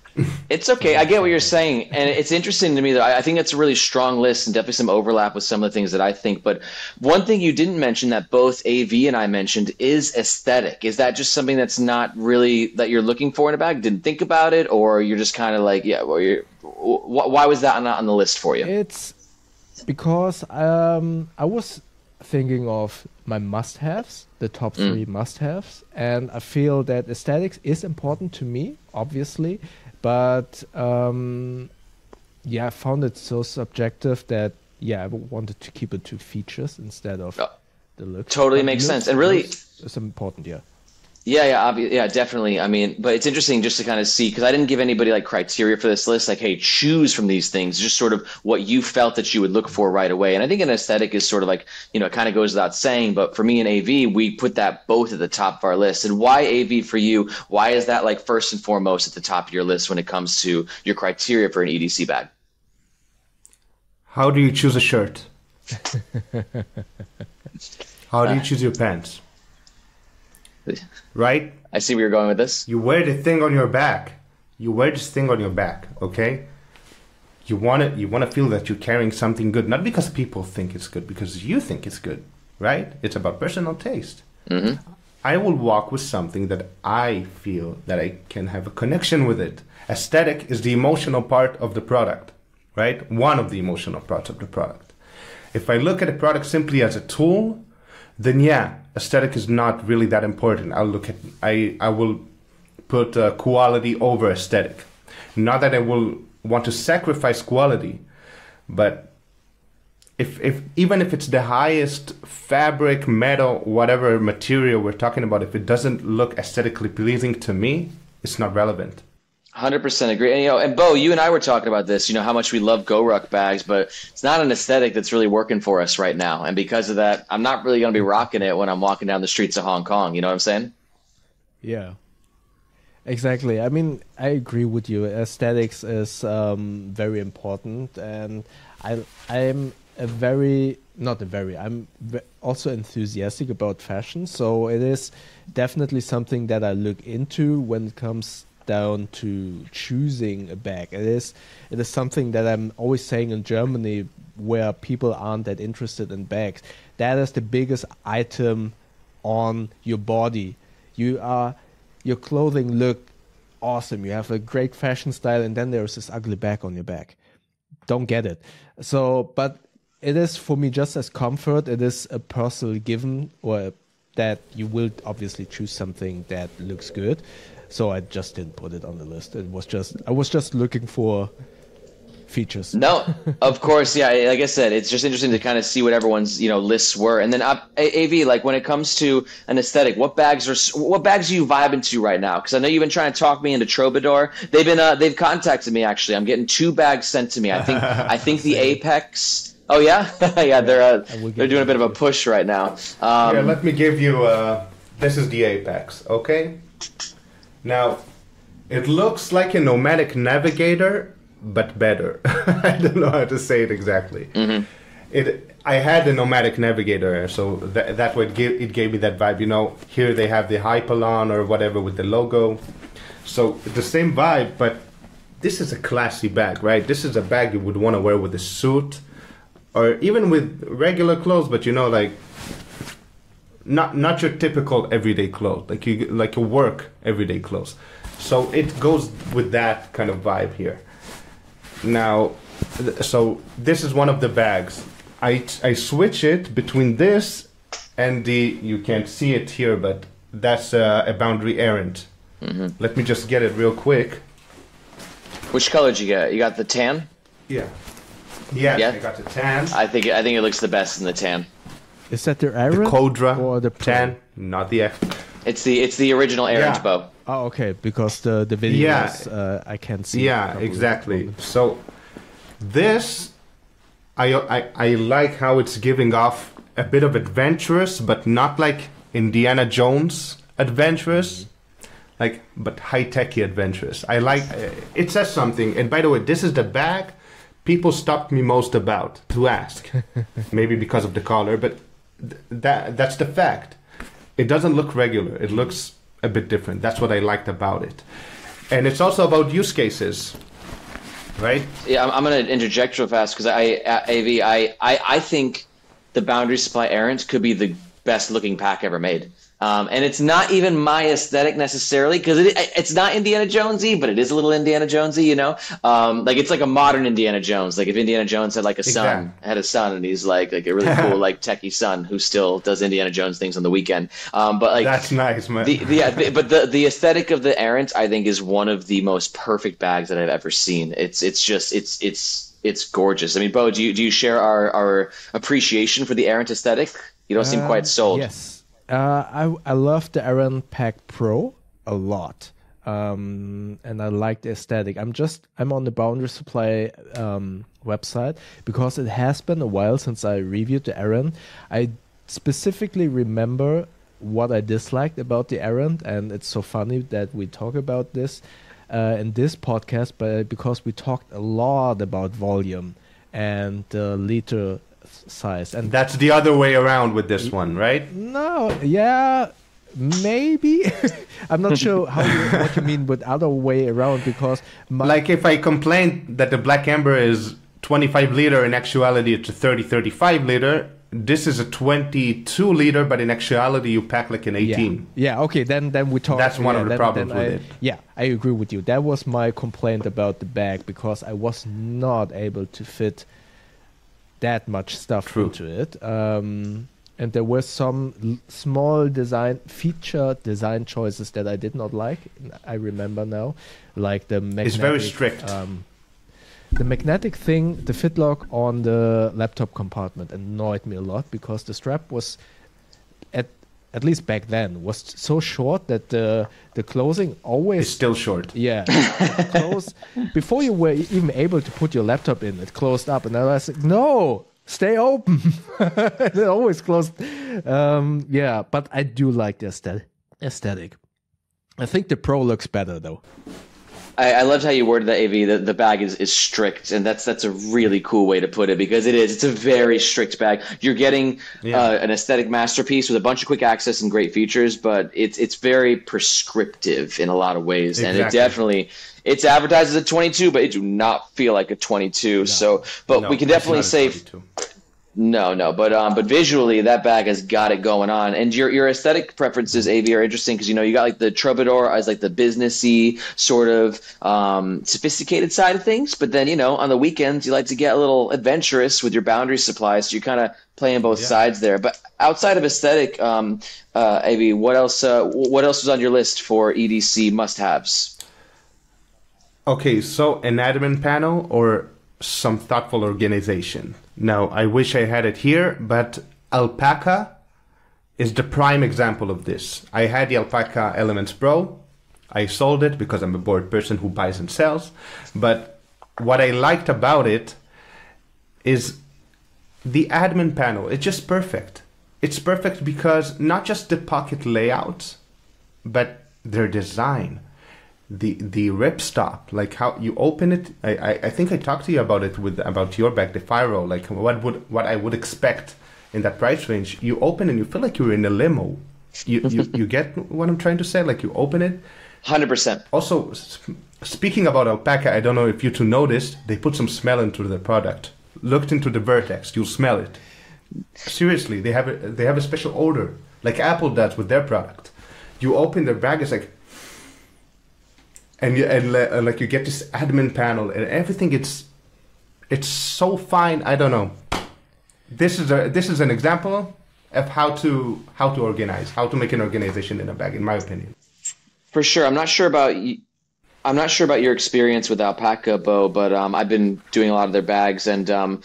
It's okay. I get what you're saying. And it's interesting to me that I think it's a really strong list and definitely some overlap with some of the things that I think. But one thing you didn't mention that both AV and I mentioned is aesthetic. Is that just something that's not really that you're looking for in a bag? Didn't think about it, or you're just kind of like, yeah, well, why was that not on the list for you? It's because I was thinking of my must-haves, the top three must-haves, and I feel that aesthetics is important to me, obviously, but yeah, I found it so subjective that yeah, I wanted to keep it to features instead of the look. Totally makes sense, and really it's important. Yeah, definitely. I mean, but it's interesting just to kind of see, because I didn't give anybody like criteria for this list, like, hey, choose from these things, just sort of what you felt that you would look for right away. And I think an aesthetic is sort of like, you know, it kind of goes without saying, but for me and AV, we put that both at the top of our list. And why AV for you? Why is that like first and foremost at the top of your list when it comes to your criteria for an EDC bag? How do you choose a shirt? How do you choose your pants? Right? I see where you're going with this. You wear the thing on your back. Okay? You want to feel that you're carrying something good, not because people think it's good, because you think it's good, right? It's about personal taste. Mm-hmm. I will walk with something that I feel that I can have a connection with it. Aesthetic is the emotional part of the product, right? One of the emotional parts of the product. If I look at a product simply as a tool, then yeah, aesthetic is not really that important. I will put quality over aesthetic. Not that I will want to sacrifice quality, but even if it's the highest fabric, metal, whatever material we're talking about, if it doesn't look aesthetically pleasing to me, it's not relevant. 100% agree. And, you know, and Bo, you and I were talking about this, you know, how much we love GORUCK bags, but it's not an aesthetic that's really working for us right now. And because of that, I'm not really going to be rocking it when I'm walking down the streets of Hong Kong. You know what I'm saying? Yeah, exactly. I mean, I agree with you. Aesthetics is very important. And I'm also enthusiastic about fashion. So it is definitely something that I look into when it comes down to choosing a bag. It is something that I'm always saying in Germany, where people aren't that interested in bags. That is the biggest item on your body. Your clothing look awesome. You have a great fashion style, and then there's this ugly bag on your back. Don't get it. So, but it is for me just as comfort. It is a personal given, or that you will obviously choose something that looks good. So I just didn't put it on the list. I was just looking for features. No, of course, yeah. Like I said, it's just interesting to kind of see what everyone's, you know, lists were. And then AV, like when it comes to an aesthetic, what bags are you vibing to right now? Because I know you've been trying to talk me into Troubadour. They've contacted me actually. I'm getting two bags sent to me. I think the Apex. Oh yeah, yeah. They're doing a bit of a push right now. Here, let me give you. This is the Apex. Okay. Now, it looks like a Nomadic Navigator, but better. I don't know how to say it exactly. Mm-hmm. I had the Nomadic Navigator, so that way it gave me that vibe. You know, here they have the Hypalon or whatever with the logo. So the same vibe, but this is a classy bag, right? This is a bag you would want to wear with a suit or even with regular clothes, but you know, like, not your typical everyday clothes, like your work everyday clothes. So it goes with that kind of vibe here. Now, So this is one of the bags. I switch it between this and the, you can't see it here, but that's a Boundary Errant. Mm-hmm. Let me just get it real quick. Which color did you get? You got the tan? Yeah. Yes, yeah, I got the tan. I think it looks the best in the tan. Is that their Errant? The Kodra or the tan? Not the F. It's the original Errant bow. Oh, okay. Because the video is, I can't see. Yeah, exactly. So this, I like how it's giving off a bit of adventurous, but not like Indiana Jones adventurous, like but high-techy adventurous. I like it says something. And by the way, this is the bag people stopped me most about to ask, maybe because of the color, but that's the fact. It doesn't look regular. It looks a bit different. That's what I liked about it. And it's also about use cases, right? Yeah, I'm going to interject real fast because I think the Boundary Supply Errant could be the best looking pack ever made. And it's not even my aesthetic necessarily, because it's not Indiana Jonesy, but it is a little Indiana Jonesy, you know. Like it's like a modern Indiana Jones. Like if Indiana Jones had like a son, and he's like a really cool like techie son who still does Indiana Jones things on the weekend. But like that's nice, man. But the aesthetic of the Errant, I think, is one of the most perfect bags that I've ever seen. It's just gorgeous. I mean, Bo, do you share our appreciation for the Errant aesthetic? You don't seem quite sold. Yes. I love the Errant Pack Pro a lot, and I like the aesthetic. I'm on the Boundary Supply website because it has been a while since I reviewed the Errant. I specifically remember what I disliked about the Errant, and it's so funny that we talk about this in this podcast, but because we talked a lot about volume and liter size, and that's the other way around with this one, right? No, yeah, maybe. I'm not sure what you mean with other way around, because like if I complained that the Black Ember is 25 liter, in actuality it's a 30-35 liter. This is a 22 liter, but in actuality you pack like an 18. Yeah, okay, then we talk. That's one of the problems with it. Yeah, I agree with you. That was my complaint about the bag, because I was not able to fit that much stuff into it, and there were some small design choices that I did not like. I remember now, like the magnetic, it's very strict. The magnetic thing, the Fidlock on the laptop compartment, annoyed me a lot, because the strap was at least back then was so short that the closing always... It's still short. Yeah. Close. Before you were even able to put your laptop in, it closed up. And I was like, no, stay open. It always closed. Yeah, but I do like the aesthetic. I think the Pro looks better, though. I loved how you worded that, AV. The bag is strict, and that's a really cool way to put it, because it is. It's a very strict bag. You're getting an aesthetic masterpiece with a bunch of quick access and great features, but it's very prescriptive in a lot of ways, and it definitely it's advertised as a 22, but it do not feel like a 22. No. So, but we can definitely say. But visually that bag has got it going on, and your aesthetic preferences, AV, are interesting, because you know you got like the Troubadour as like the businessy sort of sophisticated side of things, but then you know on the weekends you like to get a little adventurous with your Boundary Supply, so you're kind of playing both sides there. But outside of aesthetic, AV, what else was on your list for EDC must-haves? Okay, so an admin panel or some thoughtful organization. Now, I wish I had it here, but Alpaca is the prime example of this. I had the Alpaca Elements Pro. I sold it because I'm a bored person who buys and sells. But what I liked about it is the admin panel. It's just perfect. It's perfect because not just the pocket layouts, but their design. The ripstop, like how you open it. I think I talked to you about it about your bag, the Fyro, like what I would expect in that price range. You open and you feel like you're in a limo. You get what I'm trying to say? Like you open it. 100%. Also, speaking about Alpaca, I don't know if you two noticed, they put some smell into the product. Looked into the Vertex, you'll smell it. Seriously, they have a special odor, like Apple does with their product. You open their bag, it's like. And like you get this admin panel and everything, it's It's so fine. I don't know. This is an example of how to organize, how to make an organization in a bag, in my opinion. For sure. I'm not sure about your experience with Alpaca, Bo, but I've been doing a lot of their bags, and you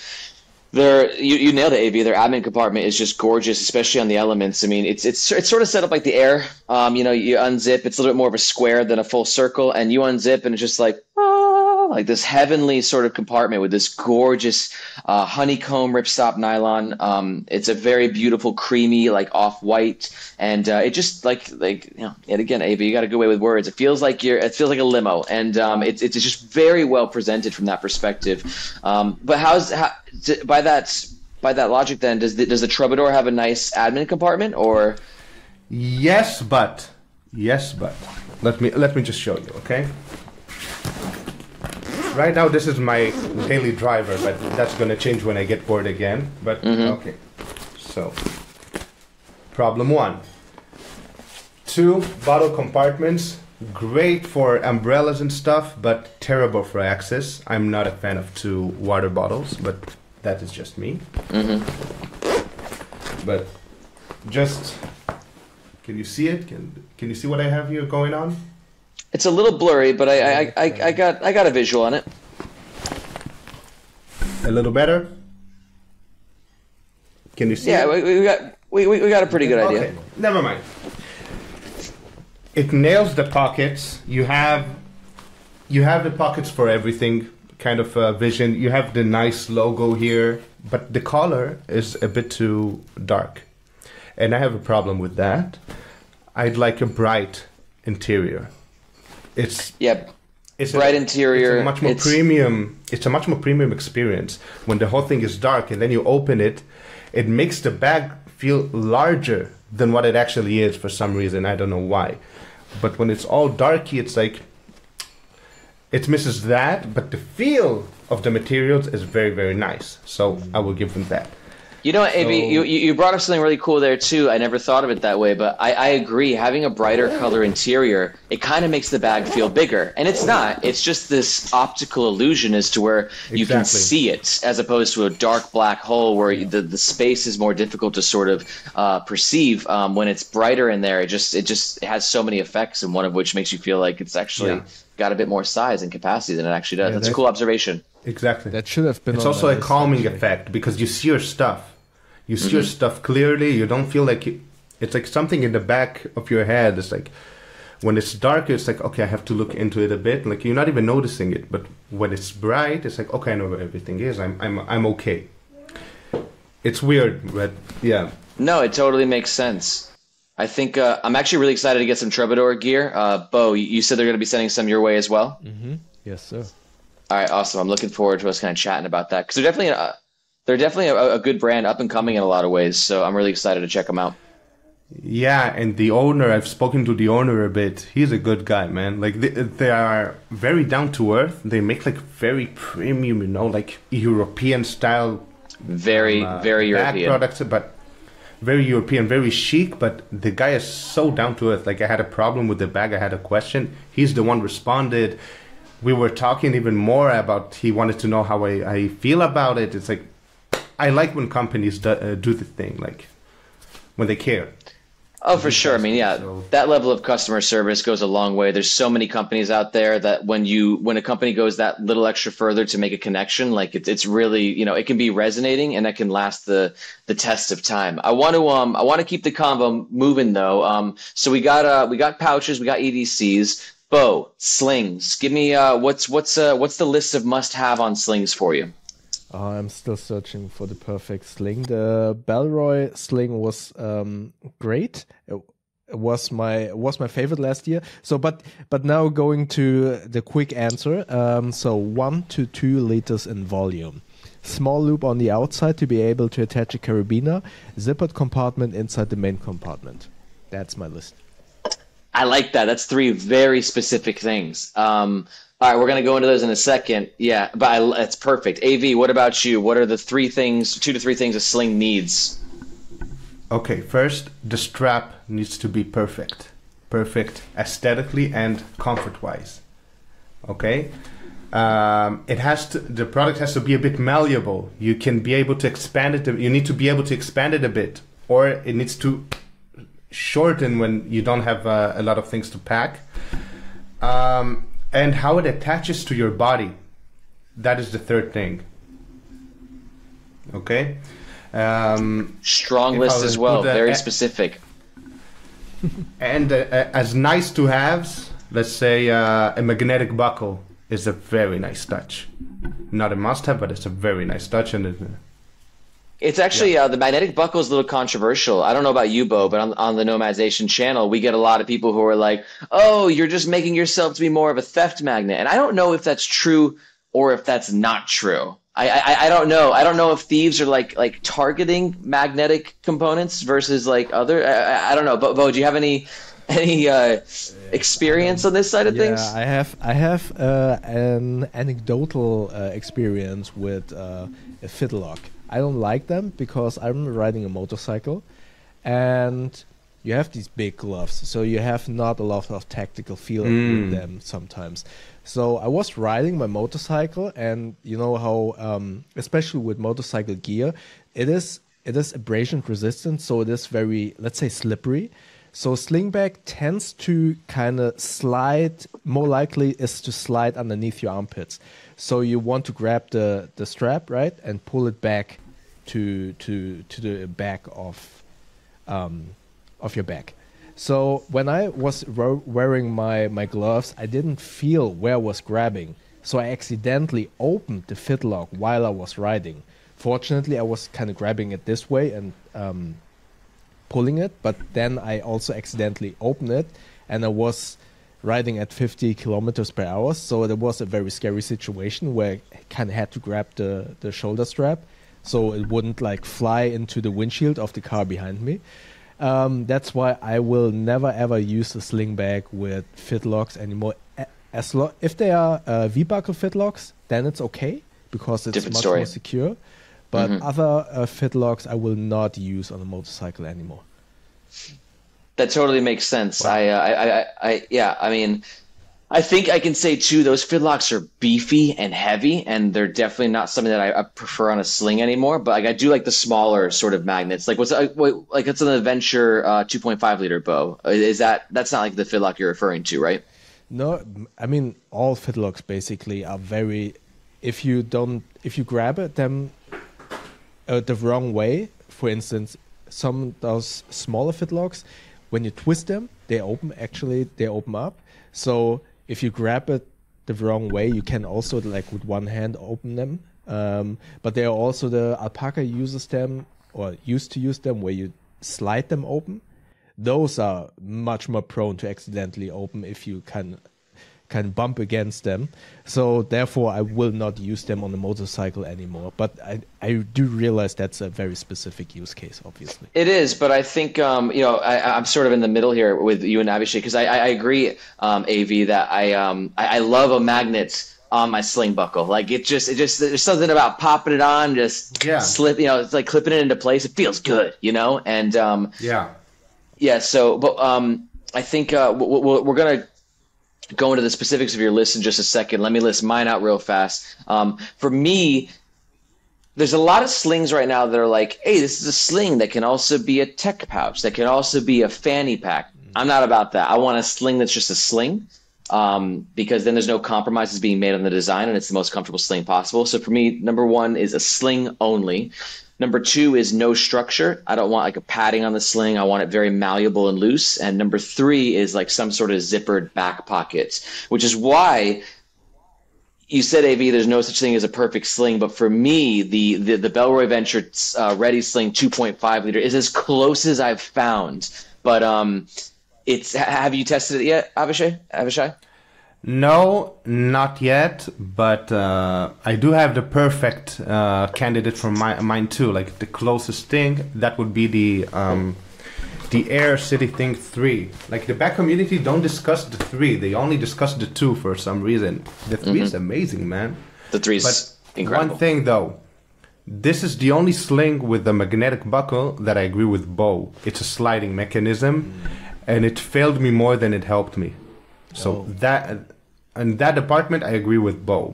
nailed it, AV. Their admin compartment is just gorgeous, especially on the elements. I mean, it's sort of set up like the Aer. You unzip, it's a little bit more of a square than a full circle, and you unzip, and it's just like, oh, like this heavenly sort of compartment with this gorgeous honeycomb ripstop nylon. It's a very beautiful, creamy, like off-white, and it just like you know. And again, AV, you got to go away with words. It feels like a limo, and it's just very well presented from that perspective. But by that logic, then does the Troubadour have a nice admin compartment, or? Yes, but let me just show you, okay? Right now, this is my daily driver, but that's going to change when I get bored again. But okay, so problem 1, 2 bottle compartments, great for umbrellas and stuff, but terrible for access. I'm not a fan of 2 water bottles, but that is just me. But just, can you see it? Can you see what I have here going on? It's a little blurry, but I got a visual on it. A little better. Can you see? Yeah, it? we got a pretty good idea. Never mind. It nails the pockets. You have the pockets for everything kind of vision. You have the nice logo here, but the color is a bit too dark, and I have a problem with that. I'd like a bright interior. It's bright interior. It's a much more premium experience when the whole thing is dark, and then you open it. It makes the bag feel larger than what it actually is for some reason. I don't know why, but when it's all darky, it's like it misses that. But the feel of the materials is very, very nice. So I will give them that. You know, AB, you brought up something really cool there, too. I never thought of it that way, but I agree. Having a brighter color interior, it kind of makes the bag feel bigger. And it's not. It's just this optical illusion as to where you can see it, as opposed to a dark black hole where the space is more difficult to sort of perceive. When it's brighter in there, it just has so many effects, and one of which makes you feel like it's actually got a bit more size and capacity than it actually does. Yeah, that's a cool observation. Exactly. That should have been. It's also a calming effect, because you see your stuff. You see your stuff clearly. You don't feel like it's like something in the back of your head. It's like when it's dark, it's like, okay, I have to look into it a bit. Like you're not even noticing it. But when it's bright, it's like, okay, I know where everything is. I'm okay. It's weird, but yeah. No, it totally makes sense. I think I'm actually really excited to get some Troubadour gear. Bo, you said they're going to be sending some your way as well. Yes, sir. All right, awesome. I'm looking forward to us kind of chatting about that, because they're definitely a good brand, up and coming in a lot of ways, so I'm really excited to check them out. Yeah, and the owner, I've spoken to the owner a bit. He's a good guy, man. Like, they are very down to earth. They make, like, very premium, you know, like European style. Very European. Products, but very European, very chic, but the guy is so down to earth. Like, I had a problem with the bag. I had a question. He's the one responded. We were talking even more about, he wanted to know how I feel about it. It's like, I like when companies do the thing, like when they care. Oh, for sure. I mean, yeah, that level of customer service goes a long way. There's so many companies out there that when a company goes that little extra further to make a connection, like it's really, you know, it can be resonating, and that can last the test of time. I want to keep the combo moving though. So we got pouches, we got EDCs. Bo, slings. Give me what's the list of must-have on slings for you? I'm still searching for the perfect sling. The Bellroy sling was great. It was my favorite last year. So, but now going to the quick answer. So 1 to 2 liters in volume. Small loop on the outside to be able to attach a carabiner. Zippered compartment inside the main compartment. That's my list. I like that. That's 3 very specific things. All right, we're going to go into those in a second. Yeah, but that's perfect. AV, what about you? What are the 2 to 3 things a sling needs? Okay, first, the strap needs to be perfect. Perfect aesthetically and comfort-wise. Okay? The product has to be a bit malleable. You can be able to expand it. You need to be able to expand it a bit, or it needs to shorten when you don't have a lot of things to pack. And how it attaches to your body. That is the third thing. Okay. Strong list as well. Very specific. And as nice to haves, let's say a magnetic buckle is a very nice touch. Not a must-have, but it's a very nice touch. And it's actually, yeah. The magnetic buckle is a little controversial. I don't know about you, Bo, but on the Nomadization channel, we get a lot of people who are like, oh, you're just making yourself to be more of a theft magnet. And I don't know if that's true or if that's not true. I don't know. I don't know if thieves are like targeting magnetic components versus like other. I don't know. Bo, do you have any experience on this side of things? Yeah, I have an anecdotal experience with a Fidlock. I don't like them because I'm riding a motorcycle, and you have these big gloves, so you have not a lot of tactical feeling with them sometimes. So I was riding my motorcycle, and you know how, especially with motorcycle gear, it is abrasion resistant, so it is very, let's say, slippery. So slingback tends to kind of slide, more likely is to slide underneath your armpits. So you want to grab the strap, right, and pull it back to the back of your back. So when I was wearing my gloves, I didn't feel where I was grabbing. So I accidentally opened the Fidlock while I was riding. Fortunately, I was kind of grabbing it this way and pulling it, but then I also accidentally opened it, and I was riding at 50 kilometers per hour. So it was a very scary situation where I kind of had to grab the shoulder strap so it wouldn't like fly into the windshield of the car behind me. That's why I will never ever use a sling bag with Fidlocks anymore. If they are V-buckle Fidlocks, then it's okay because it's much more secure. But other Fidlocks I will not use on a motorcycle anymore. That totally makes sense. Wow. I think I can say too, those Fidlocks are beefy and heavy, and they're definitely not something that I prefer on a sling anymore. But like, I do like the smaller sort of magnets. Like it's an Adventure 2.5 liter Bow. Is that's not like the Fidlock you're referring to, right? No, I mean all Fidlocks basically are very. If you grab it them the wrong way, for instance, some of those smaller Fidlocks, when you twist them, they open. Actually, they open up. So if you grab it the wrong way, you can also, like, with one hand open them. But there are also the Alpaca uses them, or used to use them, where you slide them open. Those are much more prone to accidentally open if you can bump against them. So therefore, I will not use them on a motorcycle anymore. But I do realize that's a very specific use case, obviously. It is, but I think, I'm sort of in the middle here with you and Avishai, because I agree, AV, that I love a magnet on my sling buckle. Like, it just there's something about popping it on, just slip, it's like clipping it into place. It feels good, And I think we're going to go into the specifics of your list in just a second. Let me list mine out real fast. For me, there's a lot of slings right now that are like, hey, this is a sling that can also be a tech pouch, that can also be a fanny pack. I'm not about that. I want a sling that's just a sling, because then there's no compromises being made on the design, and it's the most comfortable sling possible. So for me, number one is a sling only. Number two is no structure. I don't want like a padding on the sling. I want it very malleable and loose. And number three is like some sort of zippered back pocket, which is why you said, AV, there's no such thing as a perfect sling. But for me, the Bellroy Venture Ready Sling 2.5 liter is as close as I've found. But have you tested it yet, Avishai? No, not yet, but I do have the perfect candidate for mine too. Like the closest thing, that would be the Aer City Thing 3. Like the back community don't discuss the 3, they only discuss the 2 for some reason. The 3 is amazing, man. The 3 is incredible. One thing though, this is the only sling with the magnetic buckle that I agree with Bo. It's a sliding mechanism, and it failed me more than it helped me. So that in that department, I agree with Bo.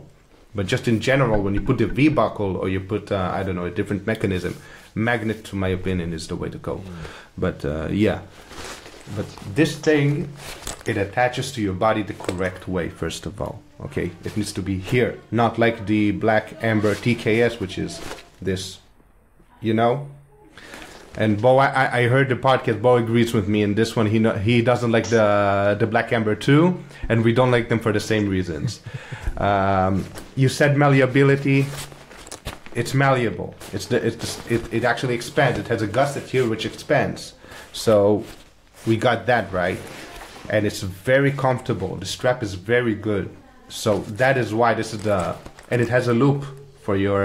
But just in general, when you put a V-buckle or you put, I don't know, a different mechanism, magnet, to my opinion, is the way to go. But yeah. But this thing, it attaches to your body the correct way, first of all. Okay? It needs to be here. Not like the Black Ember TKS, which is this, you know? And Bo, I heard the podcast, Bo agrees with me in this one. He doesn't like the Black Ember too, and we don't like them for the same reasons. You said malleability. It's malleable. It actually expands. It has a gusset here which expands. So we got that right. And it's very comfortable. The strap is very good. So that is why this is the... And it has a loop. For your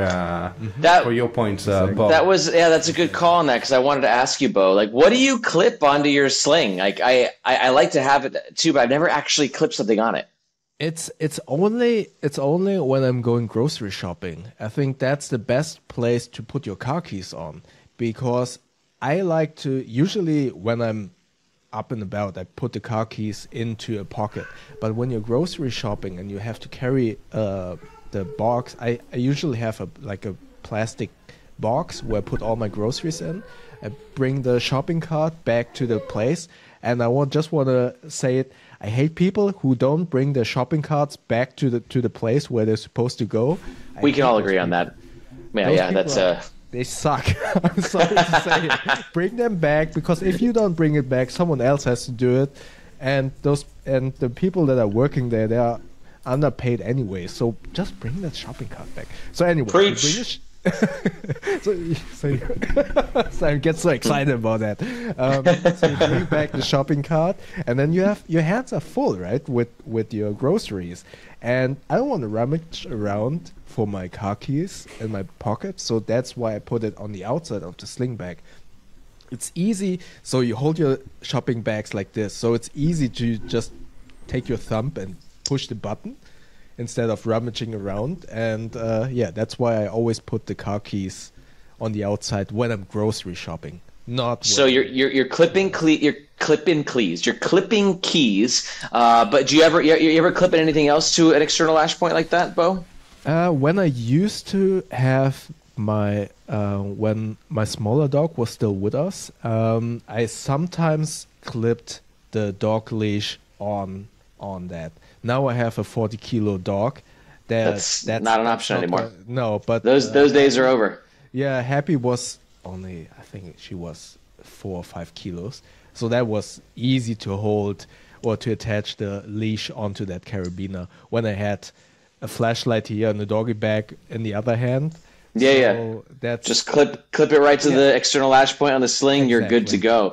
points, Bo. That was, yeah, that's a good call on that, because I wanted to ask you, Bo, like, what do you clip onto your sling? Like, I like to have it too, but I've never actually clipped something on it. It's only when I'm going grocery shopping. I think that's the best place to put your car keys on, because I like to, usually when I'm up and about, I put the car keys into a pocket. But when you're grocery shopping and you have to carry the box, I usually have like a plastic box where I put all my groceries in. I bring the shopping cart back to the place, and I just want to say it, I hate people who don't bring their shopping carts back to the place where they're supposed to go. We can all agree on that. Yeah, that's they suck. I'm sorry to say it. Bring them back, because if you don't bring it back, someone else has to do it, and the people that are working there, they are underpaid anyway, so just bring that shopping cart back. So anyway, British. so I get so excited about that. So you bring back the shopping cart, and then you have your hands are full, right, with your groceries. And I don't want to rummage around for my car keys in my pocket, so that's why I put it on the outside of the sling bag. It's easy, so you hold your shopping bags like this, so it's easy to just take your thumb and push the button instead of rummaging around. And yeah, that's why I always put the car keys on the outside when I'm grocery shopping. Not so you're clipping keys. But do you ever clip anything else to an external ash point like that, Bo? When I used to have my when my smaller dog was still with us, I sometimes clipped the dog leash on that. Now I have a 40-kilo dog. That's not an option anymore. No, but those days are over. Yeah, Happy was only, I think she was 4 or 5 kilos, so that was easy to hold or to attach the leash onto that carabiner when I had a flashlight here and a doggy bag in the other hand. Yeah, so yeah. That's, just clip it right to the external lash point on the sling. Exactly. You're good to go.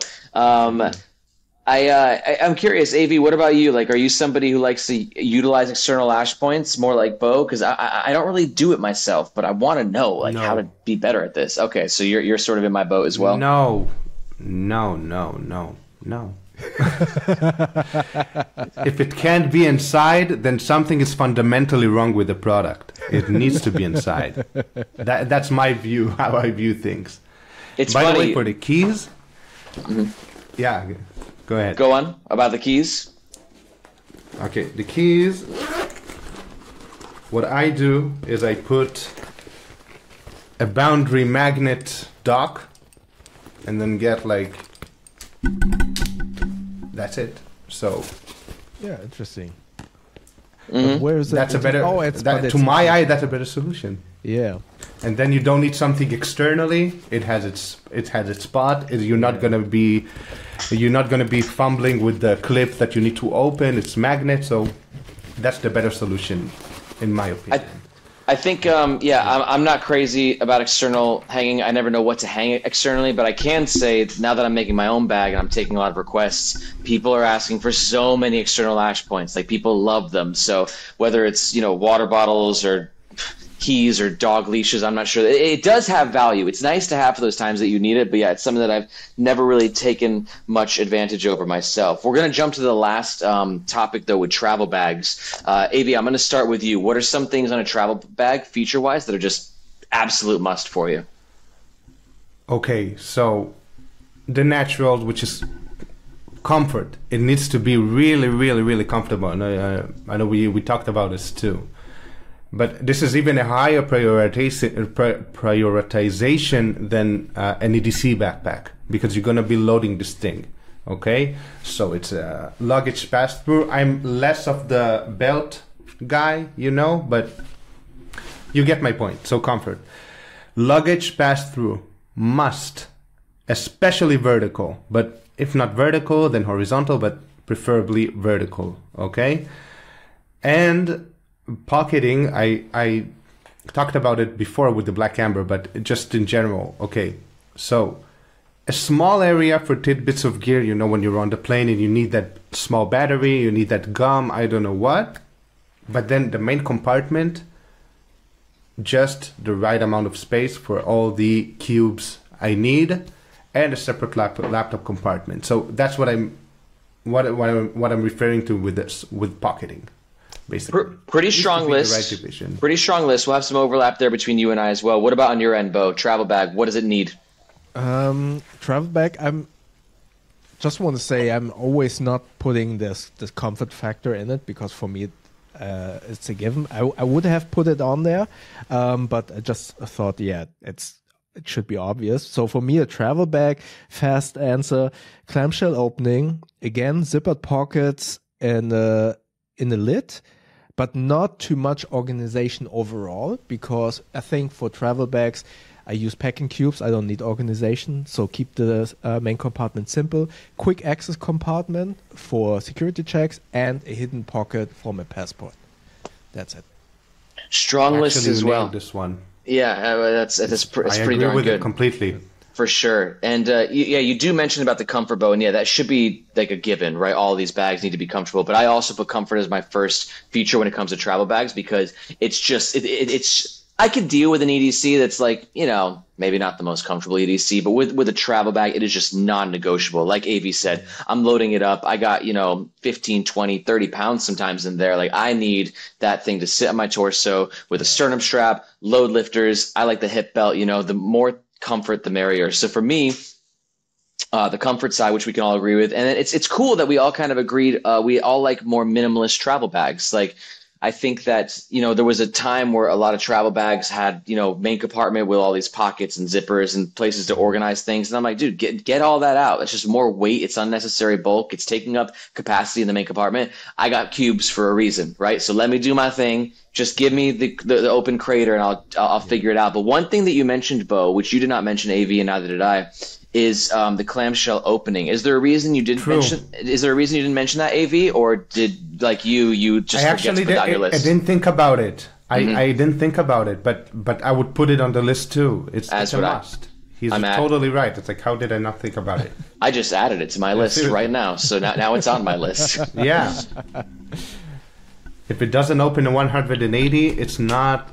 I'm curious, AV, what about you? Like, are you somebody who likes to utilize external lash points more like Bo? Because I don't really do it myself, but I want to know how to be better at this. Okay, so you're sort of in my boat as well. No. If it can't be inside, then something is fundamentally wrong with the product. It needs to be inside. That's my view, how I view things. It's funny. By the way, for the keys, yeah. Go ahead. Go on about the keys. Okay, the keys. What I do is I put a boundary magnet dock, and then get like. That's it. So. Yeah, interesting. Mm-hmm. Where is that? That's a better. Oh, to my eye, that's a better solution. Yeah. And then you don't need something externally. It has its spot. You're not gonna be fumbling with the clip that you need to open. It's magnet, so that's the better solution, in my opinion. I think I'm not crazy about external hanging. I never know what to hang externally, but I can say now that I'm making my own bag and I'm taking a lot of requests, people are asking for so many external lash points. Like, people love them. So whether it's water bottles or keys or dog leashes, I'm not sure. It does have value. It's nice to have for those times that you need it, but yeah, it's something that I've never really taken much advantage over myself. We're going to jump to the last topic, though, with travel bags. AV, I'm going to start with you. What are some things on a travel bag, feature-wise, that are just absolute must for you? Okay, so the natural, which is comfort. It needs to be really, really, really comfortable. And I know we talked about this too. But this is even a higher prioritization than an EDC backpack, because you're going to be loading this thing. Okay, so it's a luggage pass through. I'm less of the belt guy, you know, but you get my point. So comfort, luggage pass through must, especially vertical, but if not vertical, then horizontal, but preferably vertical. Okay, and pocketing, I talked about it before with the Black Ember, but just in general. Okay, so a small area for tidbits of gear, you know, when you're on the plane and you need that small battery, you need that gum, I don't know what. But then the main compartment, just the right amount of space for all the cubes I need, and a separate laptop compartment. So that's what I'm referring to with this, with pocketing. Basically. Pretty strong list. Right, pretty strong list. We'll have some overlap there between you and I as well. What about on your end, Bo? Travel bag, what does it need? Travel bag, I'm just want to say I'm always not putting this comfort factor in it, because for me it's a given. I would have put it on there, but I just thought, yeah, it should be obvious. So for me, a travel bag, fast answer, clamshell opening, again, zippered pockets and in the lid, but not too much organization overall, because I think for travel bags I use packing cubes. I don't need organization, so keep the main compartment simple. Quick access compartment for security checks and a hidden pocket for my passport. That's it. Strong list as well. This one, yeah, that's pretty darn good. I agree with it completely. For sure. And yeah, you do mention about the comfort, Bo, and yeah, that should be like a given, right? All these bags need to be comfortable, but I also put comfort as my first feature when it comes to travel bags, because it's just it's. I could deal with an EDC that's like, you know, maybe not the most comfortable EDC, but with a travel bag, it is just non-negotiable. Like AV said, I'm loading it up. I got, you know, 15, 20, 30 pounds sometimes in there. Like, I need that thing to sit on my torso with a sternum strap, load lifters. I like the hip belt, you know, the more comfort, the merrier. So for me, the comfort side, which we can all agree with. And it's cool that we all kind of agreed. We all like more minimalist travel bags. Like, I think that, you know, there was a time where a lot of travel bags had, you know, main compartment with all these pockets and zippers and places to organize things. And I'm like, dude, get all that out. It's just more weight. It's unnecessary bulk. It's taking up capacity in the main compartment. I got cubes for a reason, right? So let me do my thing. Just give me the open crater and I'll figure it out. But one thing that you mentioned, Bo, which you did not mention, AV, and neither did I, is the clamshell opening. Is there a reason you didn't mention? Is there a reason you didn't mention that, AV, or did like you just forget to put on your list? I didn't think about it. I didn't think about it, but I would put it on the list too. It's a must. He's totally right. It's like, how did I not think about it? I just added it to my list right now, so now it's on my list. Yeah. If it doesn't open in 180, it's not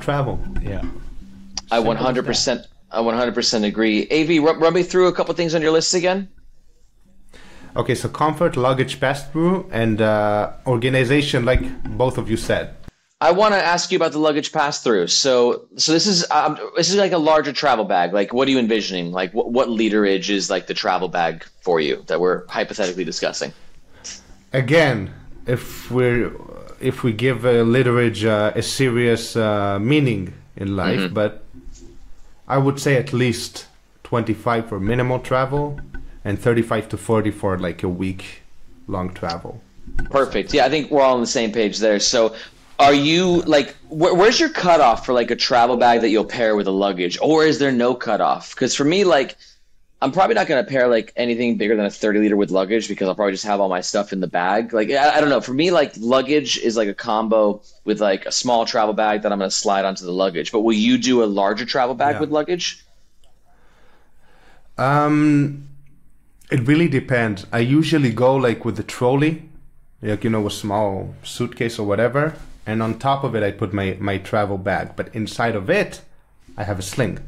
travel. Yeah. I 100%. I 100% agree. AV, run me through a couple things on your list again. Okay, so comfort, luggage pass-through, and organization, like both of you said. I want to ask you about the luggage pass-through. So this is like a larger travel bag. Like, what are you envisioning? Like, what literage is like the travel bag for you that we're hypothetically discussing? Again, if we give a literage a serious meaning in life, but I would say at least 25 for minimal travel and 35 to 40 for like a week long travel. Perfect. Yeah, I think we're all on the same page there. So are you like, where's your cutoff for like a travel bag that you'll pair with a luggage, or is there no cutoff? Because for me, like, I'm probably not going to pair like anything bigger than a 30-liter with luggage, because I'll probably just have all my stuff in the bag. Like, I don't know. For me, like, luggage is like a combo with like a small travel bag that I'm going to slide onto the luggage. But will you do a larger travel bag with luggage? It really depends. I usually go like with the trolley, like, you know, a small suitcase or whatever. And on top of it, I put my travel bag. But inside of it, I have a sling.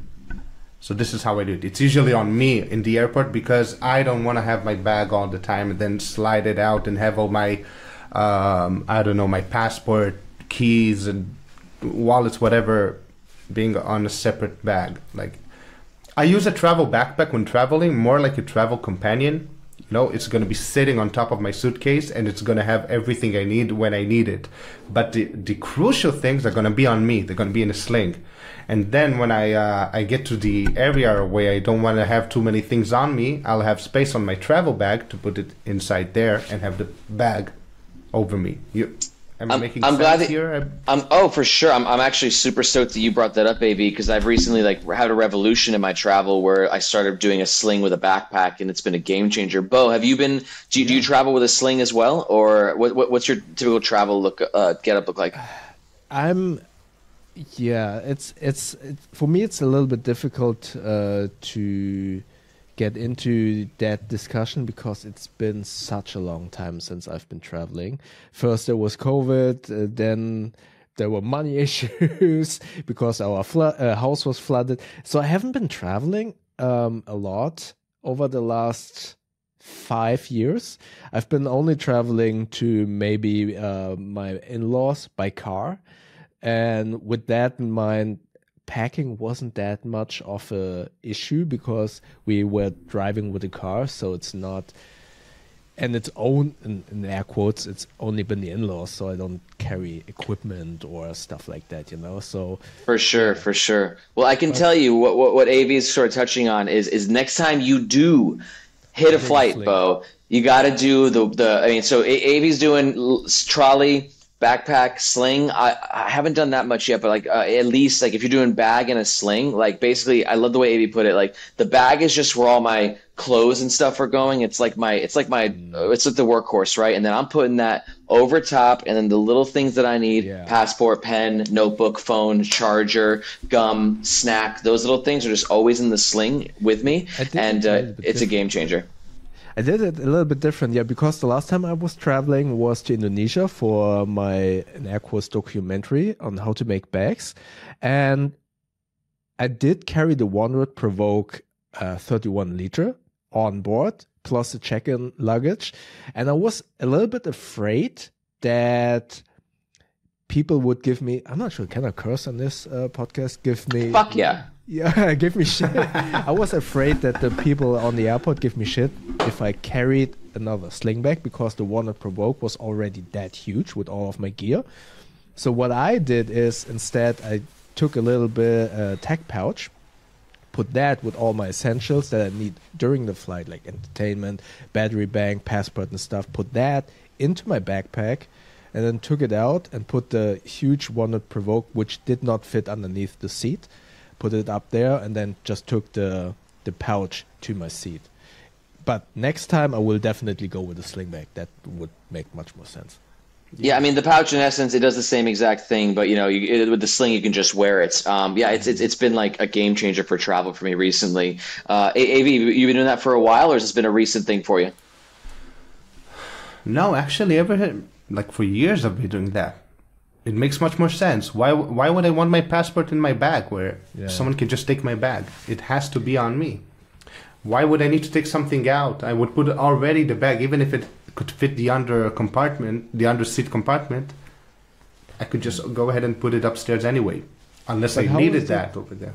So this is how I do it. It's usually on me in the airport, because I don't want to have my bag all the time and then slide it out and have all my, I don't know, my passport, keys, and wallets, whatever, being on a separate bag. Like, I use a travel backpack when traveling, more like a travel companion. You know, it's going to be sitting on top of my suitcase and it's going to have everything I need when I need it. But the crucial things are going to be on me. They're going to be in a sling. And then when I get to the area where I don't want to have too many things on me, I'll have space on my travel bag to put it inside there and have the bag over me. I'm actually super stoked that you brought that up, AB, because I've recently had a revolution in my travel where I started doing a sling with a backpack, and it's been a game changer. Bo, have you been? Do you travel with a sling as well, or what's your typical travel getup look like? For me, it's a little bit difficult to get into that discussion because it's been such a long time since I've been traveling. First there was COVID, then there were money issues because our house was flooded. So I haven't been traveling a lot over the last 5 years. I've been only traveling to maybe my in-laws by car. And with that in mind, packing wasn't that much of an issue because we were driving with a car, so it's not, and it's own, in air quotes, it's only been the in-laws, so I don't carry equipment or stuff like that, you know, so. For sure. Well, I can tell you what AV is sort of touching on is next time you do hit a flight, Bo, you got to do so AV's doing trolley, backpack, sling. I haven't done that much yet, but at least if you're doing bag and a sling, basically, I love the way AB put it. The bag is just where all my clothes and stuff are going. It's like the workhorse, right? And then I'm putting that over top, and then the little things that I need: passport, pen, notebook, phone, charger, gum, snack. Those little things are just always in the sling with me, and it's a game changer. I did it a little bit different, because the last time I was traveling was to Indonesia for my air quotes documentary on how to make bags. And I did carry the Wandrd Provoke 31 liter on board, plus the check-in luggage. And I was a little bit afraid that people would give me, I'm not sure, can I curse on this podcast? Fuck yeah. Yeah, give me shit. I was afraid that the people on the airport give me shit if I carried another sling bag because the one at Provoke was already that huge with all of my gear. So what I did is instead I took a little bit tech pouch, put that with all my essentials that I need during the flight, like entertainment, battery bank, passport and stuff, put that into my backpack and then took it out and put the huge one at Provoke, which did not fit underneath the seat, put it up there, and then just took the pouch to my seat. But next time I will definitely go with a sling bag. That would make much more sense. Yeah, I mean, the pouch in essence, it does the same exact thing, but with the sling, you can just wear it. It's been like a game changer for travel for me recently. AV, you've been doing that for a while, or has this been a recent thing for you? No, actually, for years I've been doing that. It makes much more sense. Why would I want my passport in my bag where someone can just take my bag? It has to be on me. Why would I need to take something out? I would put already the bag, even if it could fit the under compartment, the under seat compartment. I could just go ahead and put it upstairs anyway, unless I needed that over there.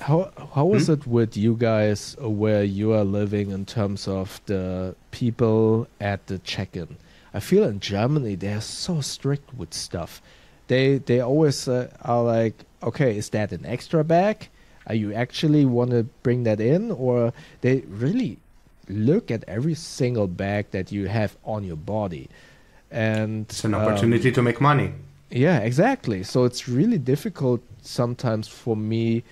How is it with you guys where you are living in terms of the people at the check-in? I feel in Germany they are so strict with stuff. They always are like, okay, is that an extra bag? Are you actually want to bring that in? Or they really look at every single bag that you have on your body. And it's an opportunity to make money. Yeah, exactly. So it's really difficult sometimes for me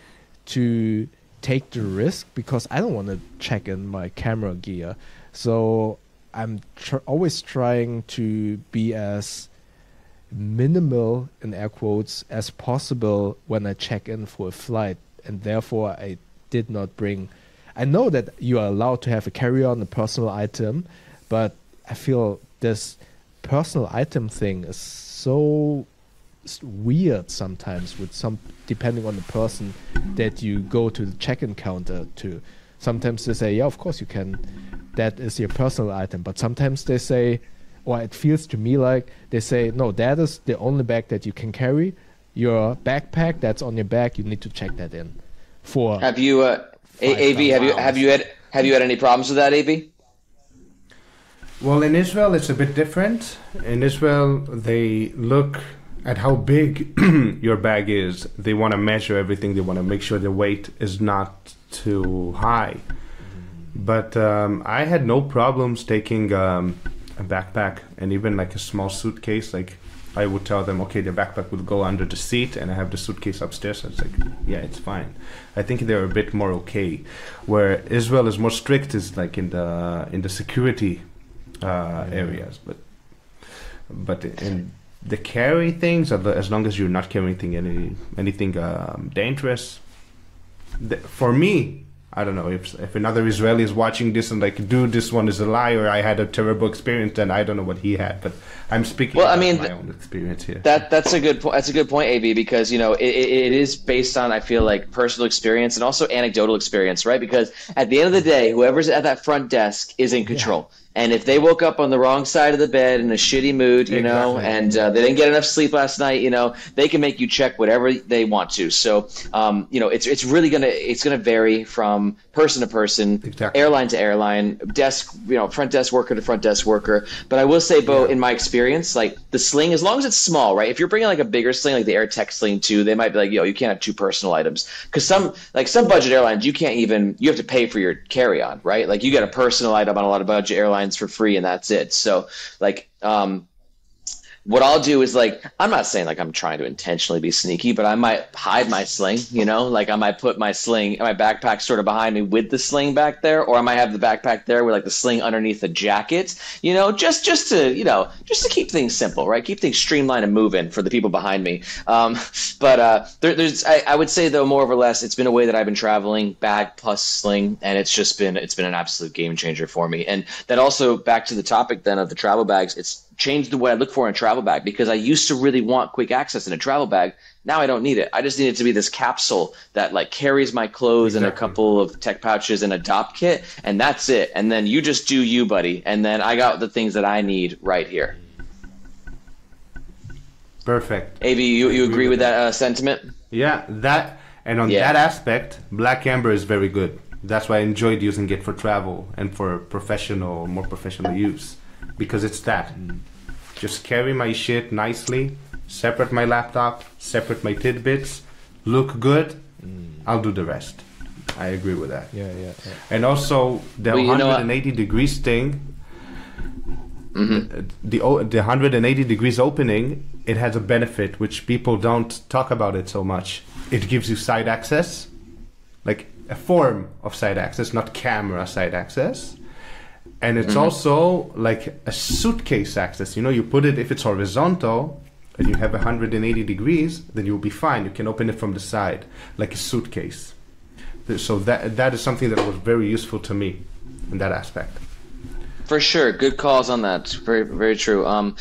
to take the risk because I don't want to check in my camera gear. So I'm always trying to be as minimal in air quotes as possible when I check in for a flight, and therefore I did not bring. I know that you are allowed to have a carry-on, a personal item, but I feel this personal item thing is so weird sometimes with depending on the person that you go to the check-in counter to. Sometimes they say, yeah, of course you can, that is your personal item, but sometimes they say, or it feels to me like they say, no, that is the only bag that you can carry. Your backpack that's on your back, you need to check that in. Have you, AB? Have you had any problems with that, AB? Well, in Israel, it's a bit different. In Israel, they look at how big your bag is. They want to measure everything. They want to make sure the weight is not too high. But I had no problems taking a backpack and even like a small suitcase. Like, I would tell them, okay, the backpack will go under the seat and I have the suitcase upstairs. So it's like, yeah, it's fine. I think they're a bit more okay. Where Israel is more strict is like in the security areas. But in the carry things, as long as you're not carrying anything dangerous. For me, I don't know, if another Israeli is watching this and like, dude, this one is a liar, I had a terrible experience, then I don't know what he had, but I'm speaking about my own experience here. That's a good point, AB, because, you know, it is based on, I feel like, personal experience and also anecdotal experience, right? Because at the end of the day, whoever's at that front desk is in control. Yeah. And if they woke up on the wrong side of the bed in a shitty mood, you know, and they didn't get enough sleep last night, you know, they can make you check whatever they want to. So, you know, it's really gonna vary from person to person, airline to airline, desk, you know, front desk worker to front desk worker. But I will say, Bo, in my experience, like the sling, as long as it's small, right? If you're bringing like a bigger sling, like the AirTech Sling 2, they might be like, yo, you can't have two personal items, because some budget airlines you have to pay for your carry-on, right? Like you get a personal item on a lot of budget airlines for free, and that's it. So like what I'll do is, like, I'm not saying like I'm trying to intentionally be sneaky, but I might hide my sling, you know, like I might put my backpack sort of behind me with the sling back there, or I might have the backpack there with like the sling underneath the jacket, you know, just to keep things simple, right? Keep things streamlined and moving for the people behind me. I would say though, more or less, it's been a way that I've been traveling, bag plus sling, and it's been an absolute game changer for me. And that also, back to the topic then of the travel bags, it's changed the way I look for in a travel bag, because I used to really want quick access in a travel bag. Now I don't need it. I just need it to be this capsule that like carries my clothes and a couple of tech pouches and a DOP kit, and that's it. And then you just do you, buddy. And then I got the things that I need right here. Perfect. AV, you agree with that sentiment? Yeah, that, and on that aspect, Black Ember is very good. That's why I enjoyed using it for travel and for more professional use. Because it's that. Just carry my shit nicely, separate my laptop, separate my tidbits, look good, I'll do the rest. I agree with that. Yeah. And also, the 180 degrees thing, the 180 degrees opening, it has a benefit, which people don't talk about it so much. It gives you side access, like a form of side access, not camera side access. And it's also like a suitcase access. You know, you put it, if it's horizontal and you have 180 degrees, then you'll be fine. You can open it from the side, like a suitcase. So that is something that was very useful to me in that aspect. For sure, good calls on that. Very, very true. Well,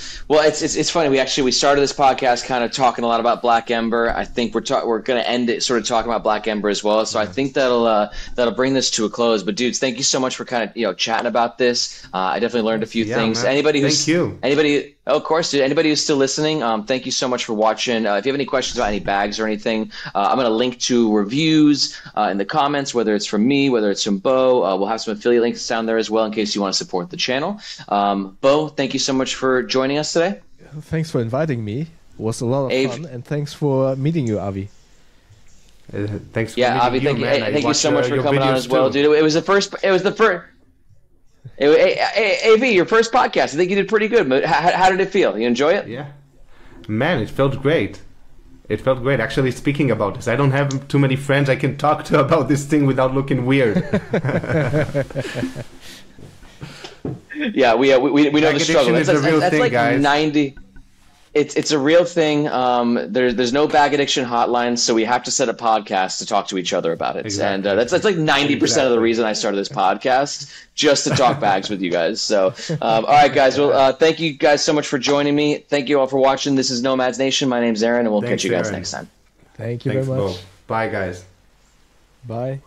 it's funny. We started this podcast kind of talking a lot about Black Ember. I think we're going to end it sort of talking about Black Ember as well. So I think that'll bring this to a close. But dudes, thank you so much for kind of chatting about this. I definitely learned a few things. Man. Oh, of course, dude. Anybody who's still listening, thank you so much for watching. If you have any questions about any bags or anything, I'm going to link to reviews in the comments, whether it's from me, whether it's from Bo. We'll have some affiliate links down there as well in case you want to support the channel. Bo, thank you so much for joining us today. Thanks for inviting me. It was a lot of fun. And thanks for meeting you, Avi. Avi, thank you so much for coming on as well, dude. It was the first. Hey, AV, your first podcast. I think you did pretty good. How did it feel? You enjoy it? Yeah. Man, it felt great. It felt great. Actually, speaking about this, I don't have too many friends I can talk to about this thing without looking weird. Yeah, we know the struggle. It's like 90... It's a real thing. There's no bag addiction hotline, so we have to set a podcast to talk to each other about it. Exactly. And that's like 90% of the reason I started this podcast, just to talk bags with you guys. So, all right, guys. Well, thank you guys so much for joining me. Thank you all for watching. This is Nomads Nation. My name's Aaron, and we'll catch you guys next time. Thanks very much. Bo. Bye, guys. Bye.